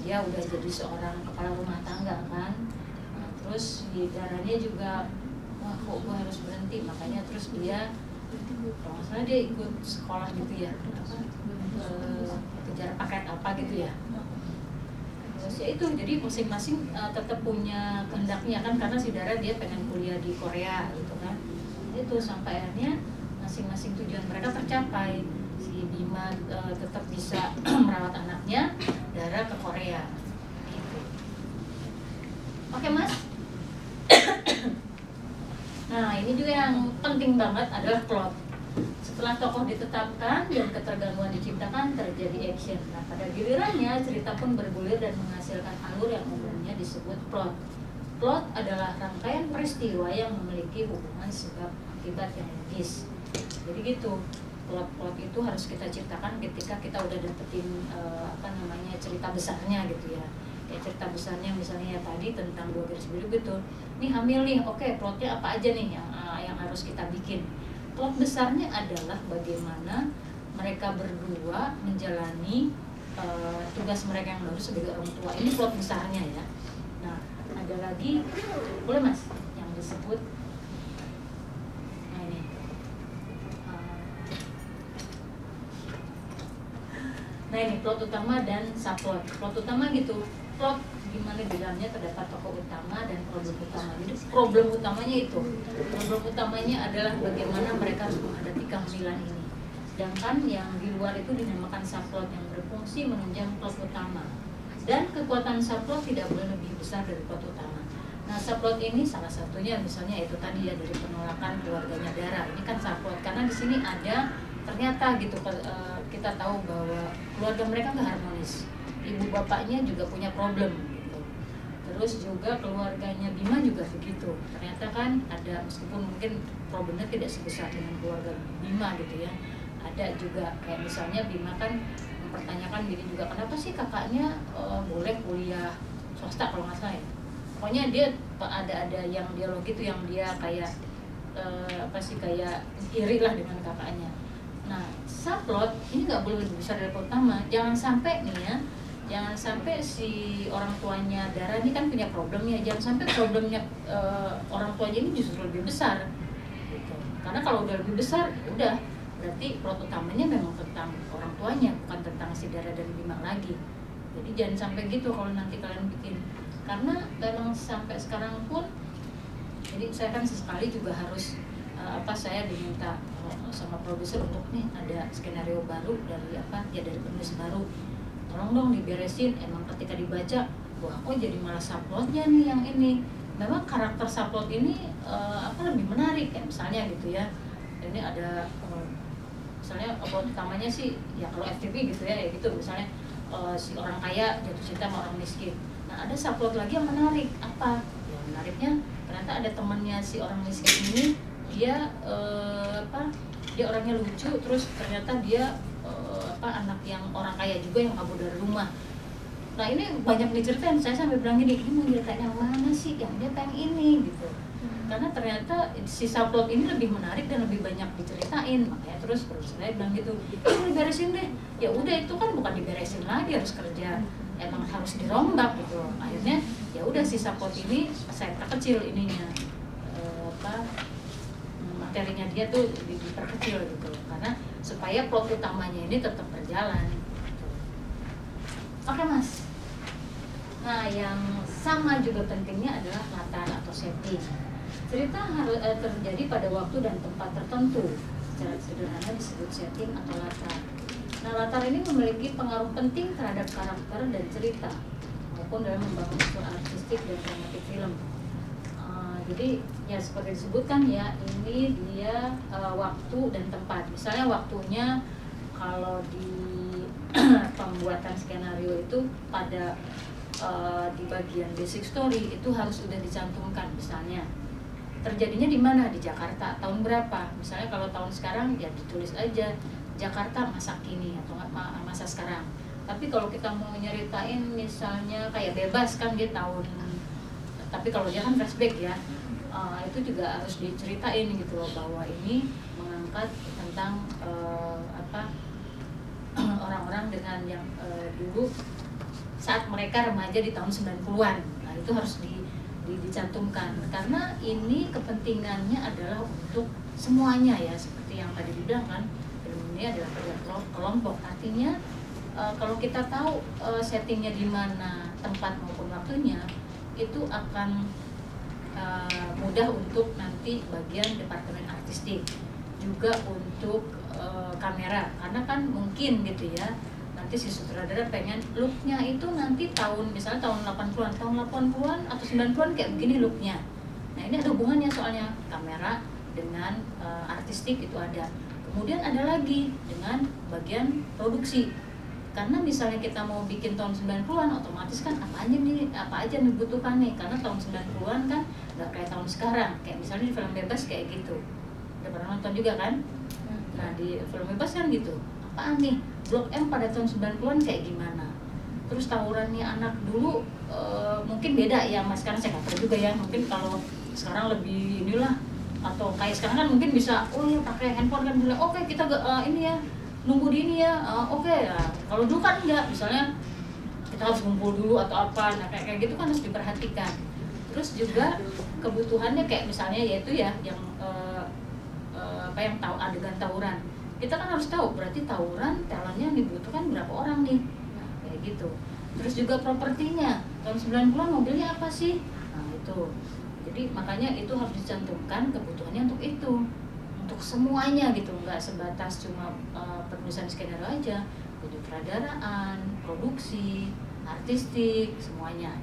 dia udah jadi seorang kepala rumah tangga kan. Nah, terus di darahnya juga, wah kok gue harus berhenti, makanya terus dia kalau nggak salah dia ikut sekolah gitu ya, kejar paket apa gitu ya. Terus ya itu, jadi masing-masing tetap punya kehendaknya kan, karena si Dara dia pengen kuliah di Korea gitu kan. Itu sampai akhirnya masing-masing tujuan mereka tercapai. Si Bima tetap bisa merawat anaknya, Dara ke Korea gitu. Oke Mas. Nah, ini juga yang penting banget adalah plot. Setelah tokoh ditetapkan dan ketergangguan diciptakan, terjadi action. Nah, pada gilirannya cerita pun bergulir dan menghasilkan alur yang umumnya disebut plot. Plot adalah rangkaian peristiwa yang memiliki hubungan sebab akibat yang logis. Jadi gitu, plot-plot itu harus kita ciptakan ketika kita udah dapetin cerita besarnya gitu ya. Kayak cerita besarnya misalnya ya tadi tentang dua garis biru gitu, ini hamil nih, oke, plotnya apa aja nih yang harus kita bikin. Plot besarnya adalah bagaimana mereka berdua menjalani tugas mereka yang baru sebagai orang tua. Ini plot besarnya ya. Nah, ada lagi, boleh Mas, yang disebut ini plot utama dan subplot. Plot utama gitu, plot gimana di dalamnya terdapat tokoh utama dan problem utama. Jadi problem utamanya itu, problem utamanya adalah bagaimana mereka harus menghadapi kehamilan ini. Sedangkan yang di luar itu dinamakan subplot, yang berfungsi menunjang plot utama. Dan kekuatan subplot tidak boleh lebih besar dari plot utama. Nah, subplot ini salah satunya misalnya itu tadi ya, dari penolakan keluarganya Dara. Ini kan subplot karena di sini ada ternyata gitu, kita tahu bahwa keluarga mereka nggak harmonis, ibu bapaknya juga punya problem gitu. Terus juga keluarganya Bima juga begitu, ternyata kan ada, meskipun mungkin problemnya tidak sebesar dengan keluarga Bima gitu ya, ada juga kayak misalnya Bima kan mempertanyakan diri juga, kenapa sih kakaknya boleh kuliah swasta kalau nggak salah ya? Pokoknya dia ada yang dialog itu, yang dia kayak kayak iri lah dengan kakaknya. Nah, subplot ini nggak boleh lebih besar dari plot utama. Jangan sampai nih ya, jangan sampai si orang tuanya Dara ini kan punya problemnya, jangan sampai problemnya orang tuanya ini justru lebih besar gitu. Karena kalau udah lebih besar, udah berarti plot utamanya memang tentang orang tuanya, bukan tentang si Dara dan Bima lagi. Jadi jangan sampai gitu kalau nanti kalian bikin, karena memang sampai sekarang pun, jadi saya kan sesekali juga harus saya diminta sama produser untuk nih ada skenario baru dari dari penulis baru, tolong dong diberesin. Emang ketika dibaca, wah kok jadi malah subplotnya nih yang ini, memang karakter subplot ini lebih menarik ya, misalnya gitu ya. Ini ada misalnya plot utamanya sih ya kalau FTV gitu ya, gitu misalnya si orang kaya jatuh cinta sama orang miskin. Nah, ada subplot lagi yang menarik, apa yang menariknya, ternyata ada temannya si orang miskin ini, dia dia orangnya lucu, terus ternyata dia anak yang orang kaya juga yang kabur dari rumah. Nah, ini banyak diceritain, saya sampai bilang gini, ini mau ceritain yang mana sih, yang dia pengen ini gitu. Karena ternyata sisa plot ini lebih menarik dan lebih banyak diceritain, makanya terus saya bilang gitu, diberesin deh. Ya udah, itu kan bukan diberesin lagi, harus kerja, emang harus dirombak gitu. Akhirnya ya udah, sisa plot ini saya perkecil ininya, materinya dia tuh diperkecil gitu, karena supaya plot utamanya ini tetap berjalan gitu. Oke Mas. Nah, yang sama juga pentingnya adalah latar atau setting. Cerita harus terjadi pada waktu dan tempat tertentu. secara sederhana disebut setting atau latar. Nah, latar ini memiliki pengaruh penting terhadap karakter dan cerita, maupun dalam membangun unsur artistik dan dramatik film. Jadi ya seperti disebutkan ya, ini dia waktu dan tempat. Misalnya waktunya kalau di pembuatan skenario itu pada di bagian basic story itu harus sudah dicantumkan, misalnya terjadinya di mana, di Jakarta tahun berapa. Misalnya kalau tahun sekarang ya ditulis aja Jakarta masa kini atau masa sekarang. Tapi kalau kita mau nyeritain misalnya kayak Bebas kan dia tahun, tapi kalau dia kan flashback ya, itu juga harus diceritain gitu loh, bahwa ini mengangkat tentang orang-orang dengan yang dulu saat mereka remaja di tahun 90-an. Nah, itu harus dicantumkan karena ini kepentingannya adalah untuk semuanya ya, seperti yang tadi dibilang kan, film ini adalah kelompok. Artinya kalau kita tahu settingnya di mana, tempat maupun waktunya, itu akan mudah untuk nanti bagian departemen artistik, juga untuk kamera, karena kan mungkin gitu ya nanti si sutradara pengen looknya itu nanti tahun, misalnya tahun 80-an atau 90-an kayak begini looknya. Nah, ini ada hubungannya soalnya kamera dengan artistik itu ada. Kemudian ada lagi dengan bagian produksi, karena misalnya kita mau bikin tahun 90-an otomatis kan apa aja nih butuhkan nih, karena tahun 90-an kan nggak kayak tahun sekarang, kayak misalnya di film Bebas kayak gitu, udah pernah nonton juga kan? Nah, di film Bebas kan gitu, apaan nih, Blok M pada tahun 90-an kayak gimana, terus tawurannya anak dulu mungkin beda ya mas, sekarang saya nggak tahu juga ya, mungkin kalau sekarang lebih inilah, atau kayak sekarang kan mungkin bisa, oh ya pakai handphone kan, bilang oke kita ini ya, nunggu di ini ya, oke ya. Kalau dulu kan enggak, misalnya kita harus ngumpul dulu atau apa, nah kayak gitu kan harus diperhatikan. Terus juga kebutuhannya kayak misalnya yaitu ya yang yang tahu adegan tawuran, kita kan harus tahu berarti tawuran talentnya dibutuhkan berapa orang nih, nah, kayak gitu. Terus juga propertinya tahun 90-an mobilnya apa sih, nah itu. Jadi makanya itu harus dicantumkan kebutuhannya untuk itu, untuk semuanya gitu, nggak sebatas cuma penulisan skenario aja, sutradaraan, produksi, artistik, semuanya.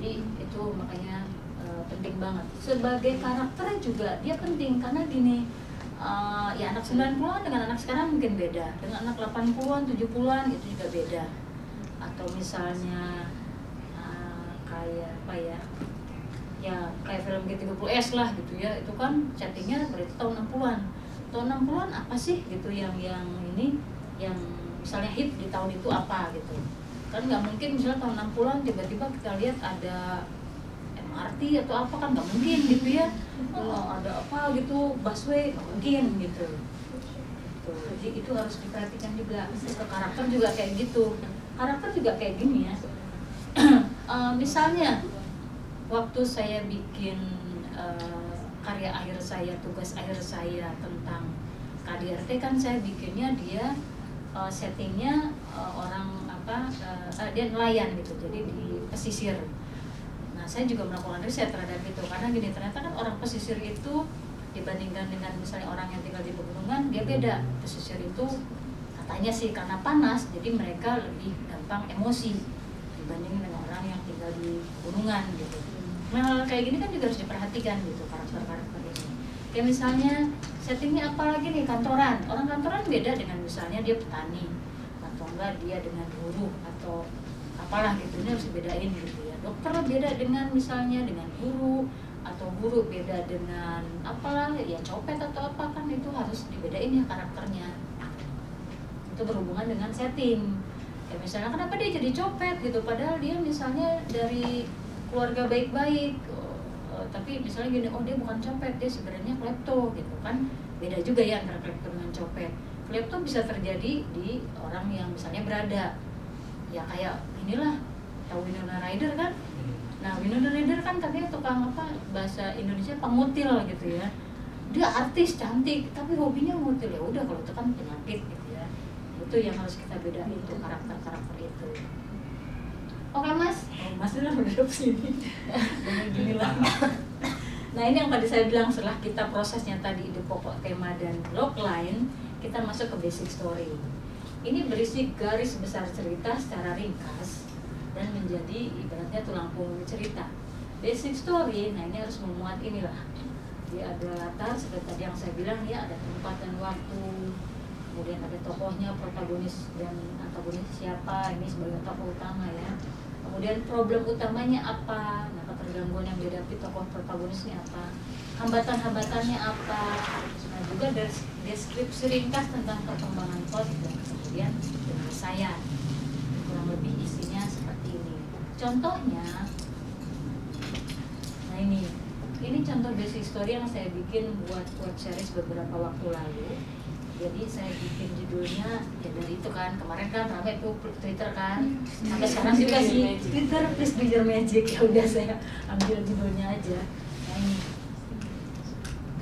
Jadi itu makanya penting banget. Sebagai karakternya juga dia penting, karena gini ya anak 90-an dengan anak sekarang mungkin beda, dengan anak 80-an, 70-an itu juga beda. Atau misalnya kayak apa ya, ya kayak film G30S lah gitu ya, itu kan settingnya berarti tahun 60-an. Tahun 60-an apa sih gitu yang ini, yang misalnya hit di tahun itu apa gitu. Kan nggak mungkin misalnya tahun 60-an tiba-tiba kita lihat ada MRT atau apa, kan nggak mungkin gitu ya, ada apa gitu, busway nggak mungkin gitu. Jadi itu harus diperhatikan juga, ke karakter juga kayak gitu, karakter juga kayak gini ya. Misalnya waktu saya bikin karya akhir saya, tugas akhir saya tentang KDRT kan saya bikinnya dia settingnya orang apa, dia nelayan gitu, jadi di pesisir. Nah, saya juga melakukan riset terhadap itu, karena gini, ternyata kan orang pesisir itu dibandingkan dengan misalnya orang yang tinggal di pegunungan, dia beda. Pesisir itu katanya sih karena panas, jadi mereka lebih gampang emosi dibanding dengan orang yang tinggal di pegunungan gitu. Nah, kayak gini kan juga harus diperhatikan gitu, karakter-karakter ini. Kayak misalnya settingnya apa lagi nih, kantoran. Orang kantoran beda dengan misalnya dia petani, atau enggak dia dengan buruh, atau apalah gitu, ini harus dibedain gitu. Dokter beda dengan misalnya dengan guru, atau guru beda dengan apalah ya copet atau apa, kan itu harus dibedain ya karakternya. Itu berhubungan dengan setting. Ya misalnya kenapa dia jadi copet gitu, padahal dia misalnya dari keluarga baik-baik, tapi misalnya gini, oh dia bukan copet, dia sebenarnya klepto gitu kan. Beda juga ya antara klepto dengan copet. Klepto bisa terjadi di orang yang misalnya berada, ya kayak inilah Winona Ryder kan. Nah, Winona Ryder kan katanya tukang apa, bahasa Indonesia pengutil gitu ya. Dia artis cantik tapi hobinya ngutil, ya udah kalau itu kan penyakit gitu ya. Itu yang harus kita bedain tuh karakter-karakter itu. Oke, Mas. Oh, Mas udah sini. Nah, Nah ini yang tadi saya bilang, setelah kita prosesnya tadi ide pokok, tema, dan logline, kita masuk ke basic story. Ini berisi garis besar cerita secara ringkas dan menjadi ibaratnya tulang punggung cerita. Basic story, nah ini harus memuat inilah. Dia ada latar, seperti tadi yang saya bilang, ya ada tempat dan waktu, kemudian ada tokohnya, protagonis dan antagonis siapa, ini sebagai tokoh utama ya. Kemudian problem utamanya apa, nah ketergangguan yang dihadapi tokoh protagonisnya apa, hambatan-hambatannya apa, nah juga dari deskripsi ringkas tentang perkembangan plot dan kemudian penyelesaian. Kurang lebih isinya seperti ini. Contohnya, nah ini contoh basic story yang saya bikin buat web series beberapa waktu lalu. Jadi saya bikin judulnya, ya dari itu kan, kemarin kan ramai itu Twitter kan, sampai sekarang juga sih Twitter please be your magic, ya udah saya ambil judulnya aja. Nah ini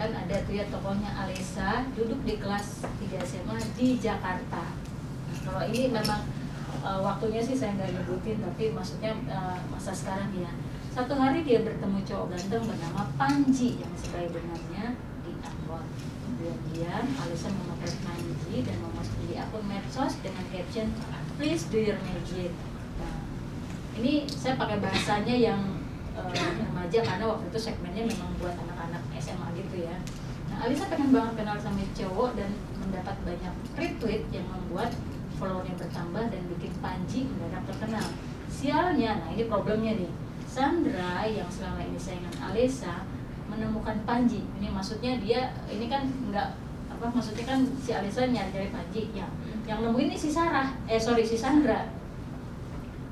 kan ada tuh ya tokohnya Alisa, duduk di kelas 3 SMA di Jakarta. Nah, kalau ini memang waktunya sih saya nggak nyebutin, tapi maksudnya masa sekarang ya. Satu hari dia bertemu cowok ganteng bernama Panji yang sebagai dengannya di Ambon. Kemudian Alisa memakai Panji dan memasuki akun medsos dengan caption please do your magic. Nah, ini saya pakai bahasanya yang remaja karena waktu itu segmennya memang buat anak-anak SMA gitu ya. Nah, Alisa pengen banget kenal sama cowok dan mendapat banyak retweet yang membuat followernya bertambah dan bikin Panji mendadak terkenal. Sialnya, nah ini problemnya nih. Sandra yang selama ini saingan Alisa menemukan Panji. Ini maksudnya dia ini kan enggak apa, maksudnya kan si Alisa nyari Panji ya. Yang nemuin ini si Sarah. Si Sandra.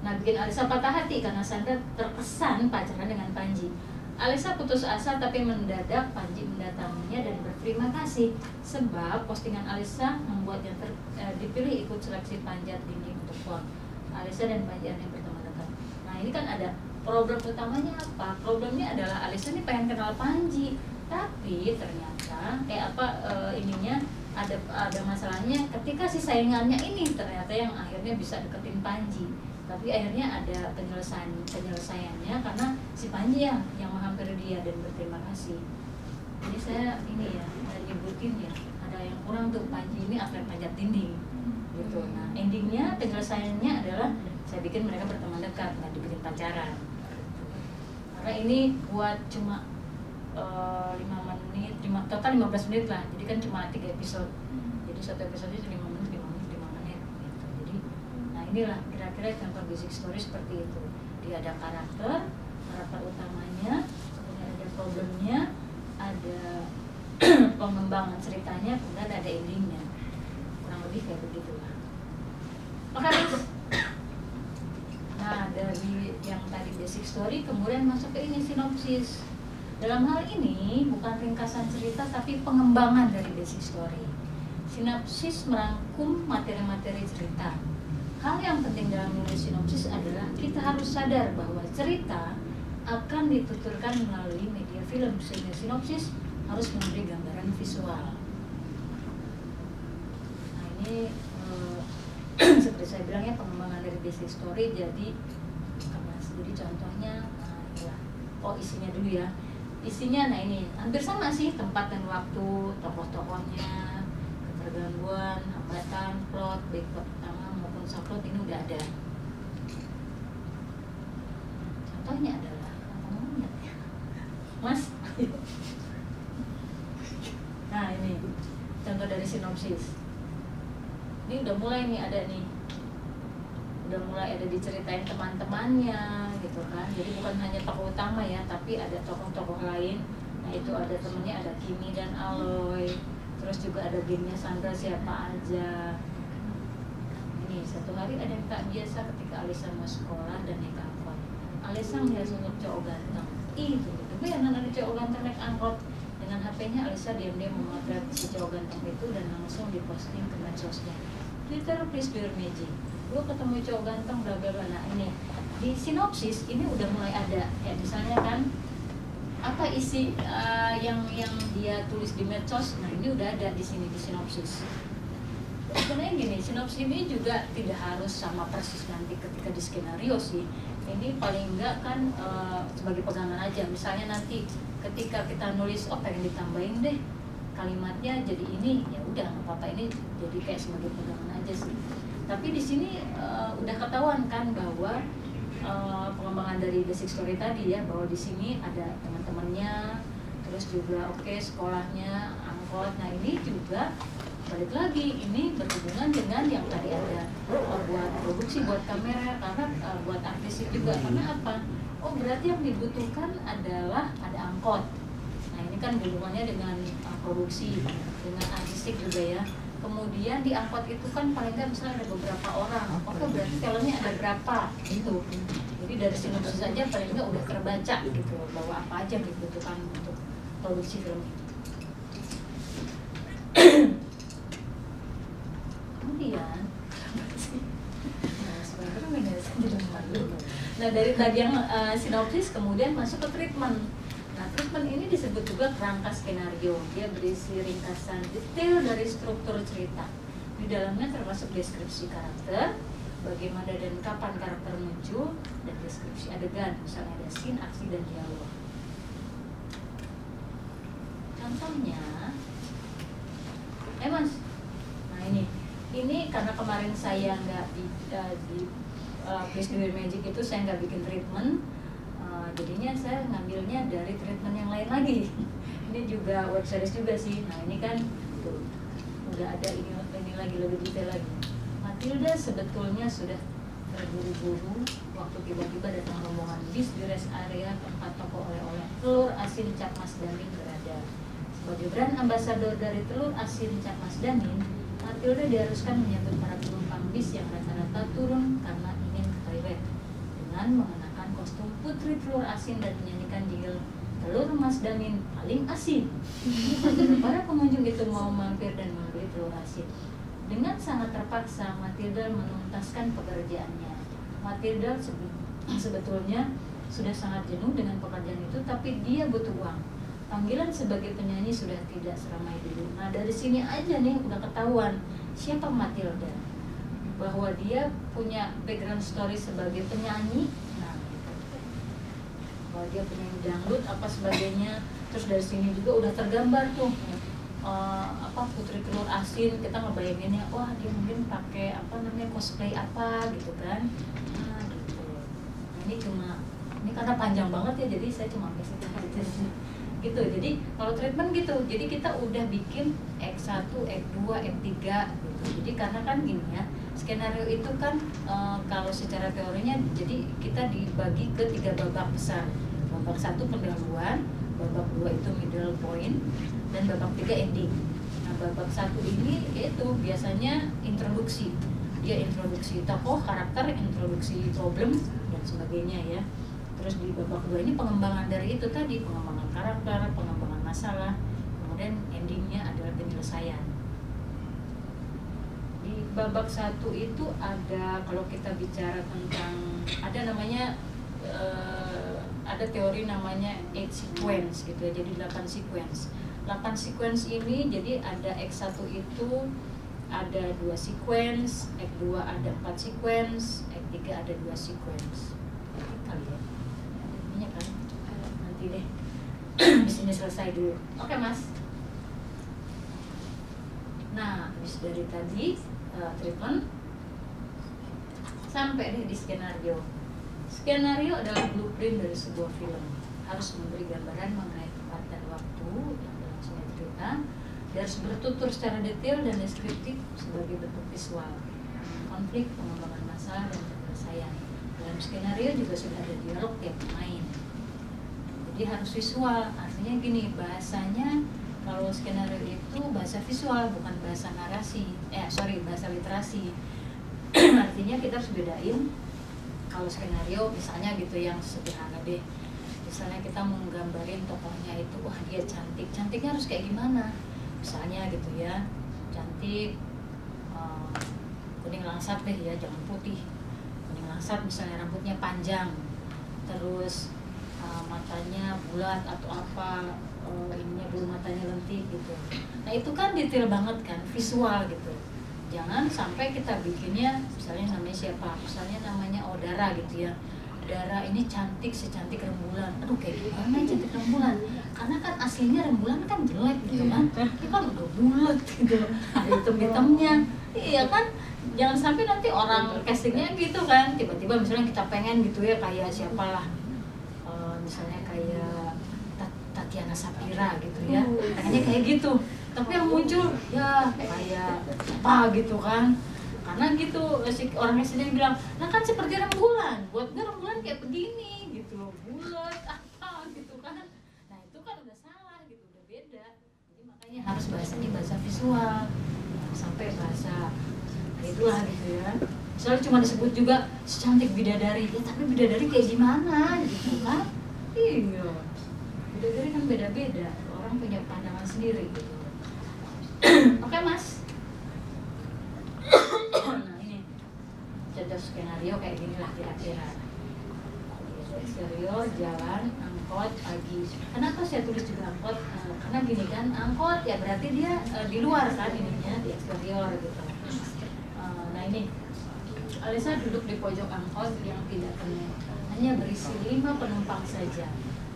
Nah, bikin Alisa patah hati karena Sandra terkesan pacaran dengan Panji. Alisa putus asa tapi mendadak Panji mendatanginya dan berterima kasih sebab postingan Alisa membuatnya dipilih ikut seleksi panjat dinding untuk pon. Alisa dan Panji yang berteman dekat. Nah, ini kan ada problem utamanya apa? Problemnya adalah Alisa ini pengen kenal Panji, tapi ternyata ada masalahnya ketika si saingannya ini ternyata yang akhirnya bisa deketin Panji. Tapi akhirnya ada penyelesaiannya karena si Panji yang menghampiri dia dan berterima kasih. Jadi saya ini ya, saya nyebutin ya, ada yang kurang tuh, Panji ini atlet panjat dinding gitu. Nah, endingnya penyelesaiannya adalah saya bikin mereka berteman dekat, nggak dibikin pacaran. Karena ini buat cuma 15 menit lah, jadi kan cuma 3 episode. Jadi satu episode itu 5 menit gitu. Jadi, nah inilah kira-kira contoh basic story seperti itu. Dia ada karakter utamanya, kemudian ada problemnya, ada pengembangan ceritanya, kemudian ada endingnya. Kurang lebih kayak begitulah. Makasih. Nah, dari yang tadi basic story, kemudian masuk ke ini sinopsis. Dalam hal ini, bukan ringkasan cerita, tapi pengembangan dari basic story. Sinopsis merangkum materi-materi cerita. Hal yang penting dalam menulis sinopsis adalah kita harus sadar bahwa cerita akan dituturkan melalui media film. Sehingga sinopsis harus memberi gambaran visual. Nah, ini seperti saya bilang ya, pengembangan dari basic story. Jadi contohnya isinya dulu ya. Isinya, nah ini hampir sama sih, tempat dan waktu, tokoh-tokohnya, ketergangguan, hambatan, plot, baik plot utama maupun subplot ini udah ada. Contohnya adalah Mas. Nah ini contoh dari sinopsis. Ini udah mulai nih, udah mulai ada diceritain teman-temannya gitu kan. Jadi bukan hanya tokoh utama ya, tapi ada tokoh-tokoh lain. Nah itu ada temennya, ada Kimi dan Aloy, terus juga ada gengnya Sandra siapa aja. Ini satu hari ada yang tak biasa ketika Alisa mau sekolah dan naik angkot. Alisa melihat sosok cowok ganteng. Ih, kemudian ada cowok ganteng naik angkot. Dengan HP-nya Alisa diam-diam memotret si cowok ganteng itu dan langsung diposting ke medsosnya. Twitter please do your magic. Gue ketemu cowok ganteng bla bla bla. Nah ini di sinopsis ini udah mulai ada ya, misalnya kan apa isi yang dia tulis di medsos. Nah ini udah ada di sini di sinopsis. sebenarnya gini, sinopsis ini juga tidak harus sama persis nanti ketika di skenario sih. Ini paling enggak kan sebagai pegangan aja. Misalnya nanti ketika kita nulis, oh pengen ditambahin deh kalimatnya jadi ini, ya udah nggak apa-apa, ini jadi kayak sebagai pegangan aja sih. Tapi di sini udah ketahuan kan bahwa pengembangan dari basic story tadi ya, bahwa di sini ada teman-temannya, terus juga oke, sekolahnya, angkot. Nah ini juga balik lagi, ini berhubungan dengan yang tadi ada buat produksi, buat kamera, karena buat artis juga. Karena apa? Oh berarti yang dibutuhkan adalah ada angkot. Nah ini kan hubungannya dengan produksi, dengan artistik juga ya. Kemudian di angkot itu kan paling nggak misalnya ada beberapa orang, oke berarti talentnya ada berapa gitu. Jadi dari sinopsis saja paling nggak udah terbaca gitu bahwa apa aja dibutuhkan untuk produksi film. Kemudian nah dari tadi yang sinopsis kemudian masuk ke treatment. Nah, treatment ini disebut juga kerangka skenario. Dia berisi ringkasan detail dari struktur cerita. Di dalamnya termasuk deskripsi karakter, bagaimana dan kapan karakter muncul, dan deskripsi adegan, misalnya ada scene, aksi, dan dialog. Contohnya, Mas, nah ini karena kemarin saya nggak Please Do Your Magic itu saya nggak bikin treatment. Jadinya saya ngambilnya dari treatment yang lain lagi. Ini juga web series juga sih. Nah ini kan tuh, udah ada ini lagi, lebih detail lagi. Matilda sebetulnya sudah terburu-buru waktu tiba-tiba datang rombongan bis di rest area tempat toko oleh-oleh telur asin Capmas Dani berada. Sebagai brand ambasador dari telur asin Capmas Dani, Matilda diharuskan menyambut para penumpang bis yang rata-rata turun karena ingin ke toilet dengan mengenakan kostum putri telur asin dan menyanyikan jingle telur Mas Danin paling asin. Para pengunjung itu mau mampir dan membeli telur asin. Dengan sangat terpaksa Matilda menuntaskan pekerjaannya. Matilda sebetulnya sudah sangat jenuh dengan pekerjaan itu, tapi dia butuh uang. Panggilan sebagai penyanyi sudah tidak seramai dulu. Nah dari sini aja nih udah ketahuan siapa Matilda, bahwa dia punya background story sebagai penyanyi. Dia penyanyi dangdut apa sebagainya, terus dari sini juga udah tergambar tuh apa putri telur asin, kita ngebayanginnya wah dia mungkin pakai apa namanya cosplay apa gitu kan. Nah gitu, nah, ini karena panjang banget ya jadi saya cuma ambil sekitar gitu. Jadi kalau treatment gitu, jadi kita udah bikin X1, X2, X3 gitu. Jadi karena kan gini ya, skenario itu kan kalau secara teorinya jadi kita dibagi ke 3 babak besar. Babak 1 pendahuluan, babak 2 itu middle point, dan babak 3 ending. Nah babak 1 ini yaitu biasanya introduksi. Dia introduksi tokoh, karakter, introduksi problem, dan sebagainya ya. Terus di babak 2 ini pengembangan dari itu tadi, pengembangan karakter, pengembangan masalah, kemudian endingnya adalah penyelesaian. Di babak 1 itu ada, kalau kita bicara tentang ada namanya ada teori namanya 8 sequence gitu ya, jadi 8 sequence. 8 sequence ini jadi ada X1 itu ada 2 sequence, X2 ada 4 sequence, X3 ada 2 sequence. Kali ya. Ini kan nanti deh. Di sini selesai dulu. Oke, Mas. Nah, habis dari tadi treatment sampai di skenario. Skenario adalah blueprint dari sebuah film, harus memberi gambaran mengenai tempat dan waktu yang berlangsungnya cerita, dan harus bertutur secara detail dan deskriptif sebagai bentuk visual, konflik, pengembangan masalah, dan penyelesaian. Dalam skenario juga sudah ada dialog tiap pemain, jadi harus visual. Artinya gini, bahasanya kalau skenario itu bahasa visual, bukan bahasa narasi, bahasa literasi. Artinya kita harus bedain. Kalau skenario misalnya gitu yang sederhana deh, misalnya kita mau nggambarin tokohnya itu, wah dia cantik, cantiknya harus kayak gimana? Misalnya gitu ya, cantik kuning langsat deh ya, jangan putih, kuning langsat, misalnya rambutnya panjang, terus matanya bulat atau apa, ininya bulu matanya lentik gitu. Nah itu kan detail banget kan, visual gitu. Jangan sampai kita bikinnya misalnya namanya siapa, misalnya namanya Dara gitu ya, Dara ini cantik secantik rembulan, aduh kayak gimana cantik rembulan, karena kan aslinya rembulan kan jelek gitu kan, dia kan udah bulat gitu, hitam-hitamnya, iya kan. Jangan sampai nanti orang castingnya gitu kan, tiba-tiba misalnya kita pengen gitu ya kayak siapalah, misalnya kayak Tatiana Sapira gitu ya, pengennya kayak gitu, tapi yang muncul ya kayak apa gitu kan. Karena gitu orangnya sendiri bilang, nah kan seperti rembulan, buatnya rembulan kayak begini gitu, bulat apa gitu kan. Nah itu kan udah salah gitu, udah beda. Jadi makanya harus bahasanya bahasa visual, sampai bahasa itulah gitu ya. Soalnya cuma disebut juga secantik bidadari, ya tapi bidadari kayak gimana gitu kan? Iya, bidadari kan beda-beda, orang punya pandangan sendiri gitu. Oke, Mas. Nah ini contoh skenario kayak gini lah kira-kira. Skenario jalan angkot pagi. Kenapa saya tulis juga angkot? Karena gini kan, angkot ya berarti dia di luar kan ininya, di eksterior gitu. Nah ini Alisa duduk di pojok angkot yang tidak penuh, hanya berisi 5 penumpang saja.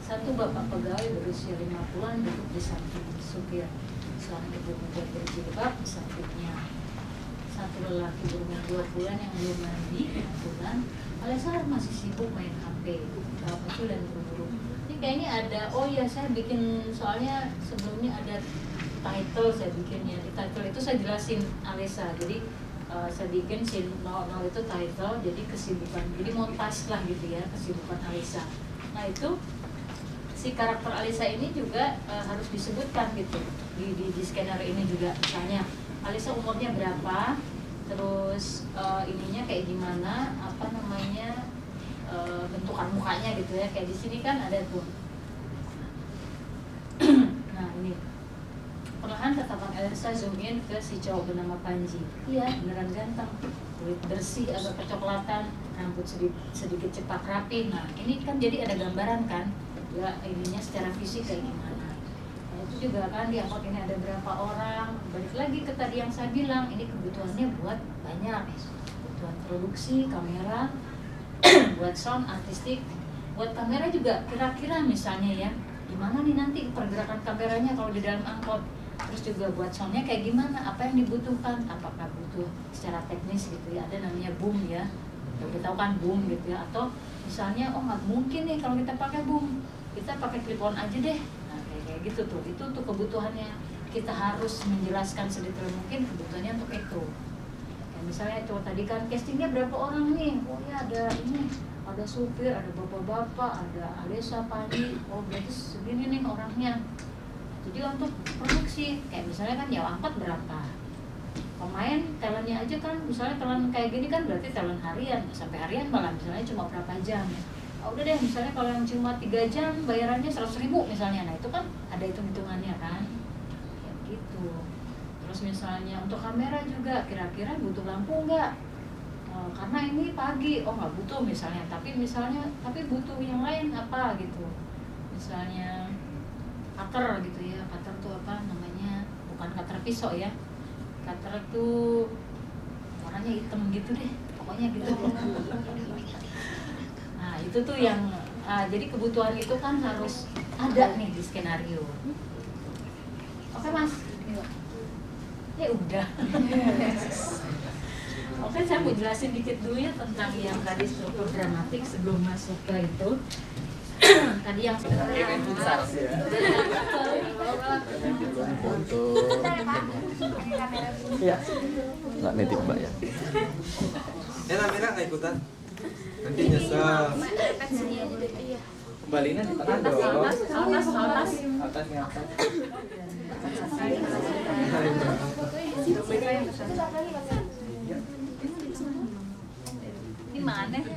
Satu bapak pegawai berusia 50-an duduk di samping supir, seorang ibu muda berjilbab di sampingnya. Satu lelaki berumur 2 bulan yang belum mandi, kebetulan Alisa masih sibuk main HP, kecil dan buru-buru. Ini kayaknya ada, oh ya saya bikin soalnya sebelumnya ada title saya bikinnya. Di title itu saya jelasin Alisa, jadi saya bikin si 00 itu title, jadi kesibukan, jadi montas lah gitu ya, kesibukan Alisa. Nah itu si karakter Alisa ini juga harus disebutkan gitu di skenario ini juga, misalnya Alisa umurnya berapa, terus ininya kayak gimana, apa namanya bentukan mukanya gitu ya, kayak di sini kan ada tuh. Nah ini perlahan tatapan Alisa zoom in ke si cowok bernama Panji. Iya beneran ganteng, kulit bersih agak kecoklatan, rambut sedikit cepat rapi. Nah ini kan jadi ada gambaran kan ya ininya secara fisik kayak gimana. Itu juga kan di angkot ini ada berapa orang, balik lagi ke tadi yang saya bilang, ini kebutuhannya buat banyak, kebutuhan produksi, kamera, buat sound artistik, buat kamera juga kira-kira misalnya ya, gimana nih nanti pergerakan kameranya kalau di dalam angkot, terus juga buat soundnya kayak gimana, apa yang dibutuhkan, apakah butuh secara teknis gitu ya, ada namanya boom ya, kita tahu kan boom gitu ya, atau misalnya oh nggak mungkin nih kalau kita pakai boom, kita pakai clip-on aja deh. Kayak gitu tuh, itu untuk kebutuhannya kita harus menjelaskan sedetail mungkin kebutuhannya untuk itu. Ya, misalnya itu tadi kan castingnya berapa orang nih? Oh ya ada ini, ada supir, ada bapak-bapak, ada Alisa, Pani. Oh berarti segini nih orangnya. Jadi untuk produksi, kayak misalnya kan ya angkot berapa? Pemain talentnya aja kan, misalnya talent kayak gini kan berarti talent harian sampai harian malah misalnya cuma berapa jam. Oh, udah deh, misalnya kalau yang cuma 3 jam bayarannya 100.000 misalnya, nah itu kan ada hitung-hitungannya kan, ya gitu. Terus misalnya untuk kamera juga, kira-kira butuh lampu nggak? Karena ini pagi, oh nggak butuh misalnya, tapi butuh yang lain apa gitu. Misalnya cutter gitu ya, cutter tuh apa namanya, bukan cutter pisau ya, cutter tuh warnanya hitam gitu deh, pokoknya gitu. Nah itu tuh yang, jadi kebutuhan itu kan harus ada nih di skenario. Oke Mas? Ya udah. Oke saya mau jelasin dikit dulu ya tentang yang tadi struktur dramatik sebelum masuk ke itu. Tadi yang nggak nitip Mbak ya? Mira nggak ikutan? Nanti nyesel. Kembalinya di tengah dong. Atasnya atas. Ini mana?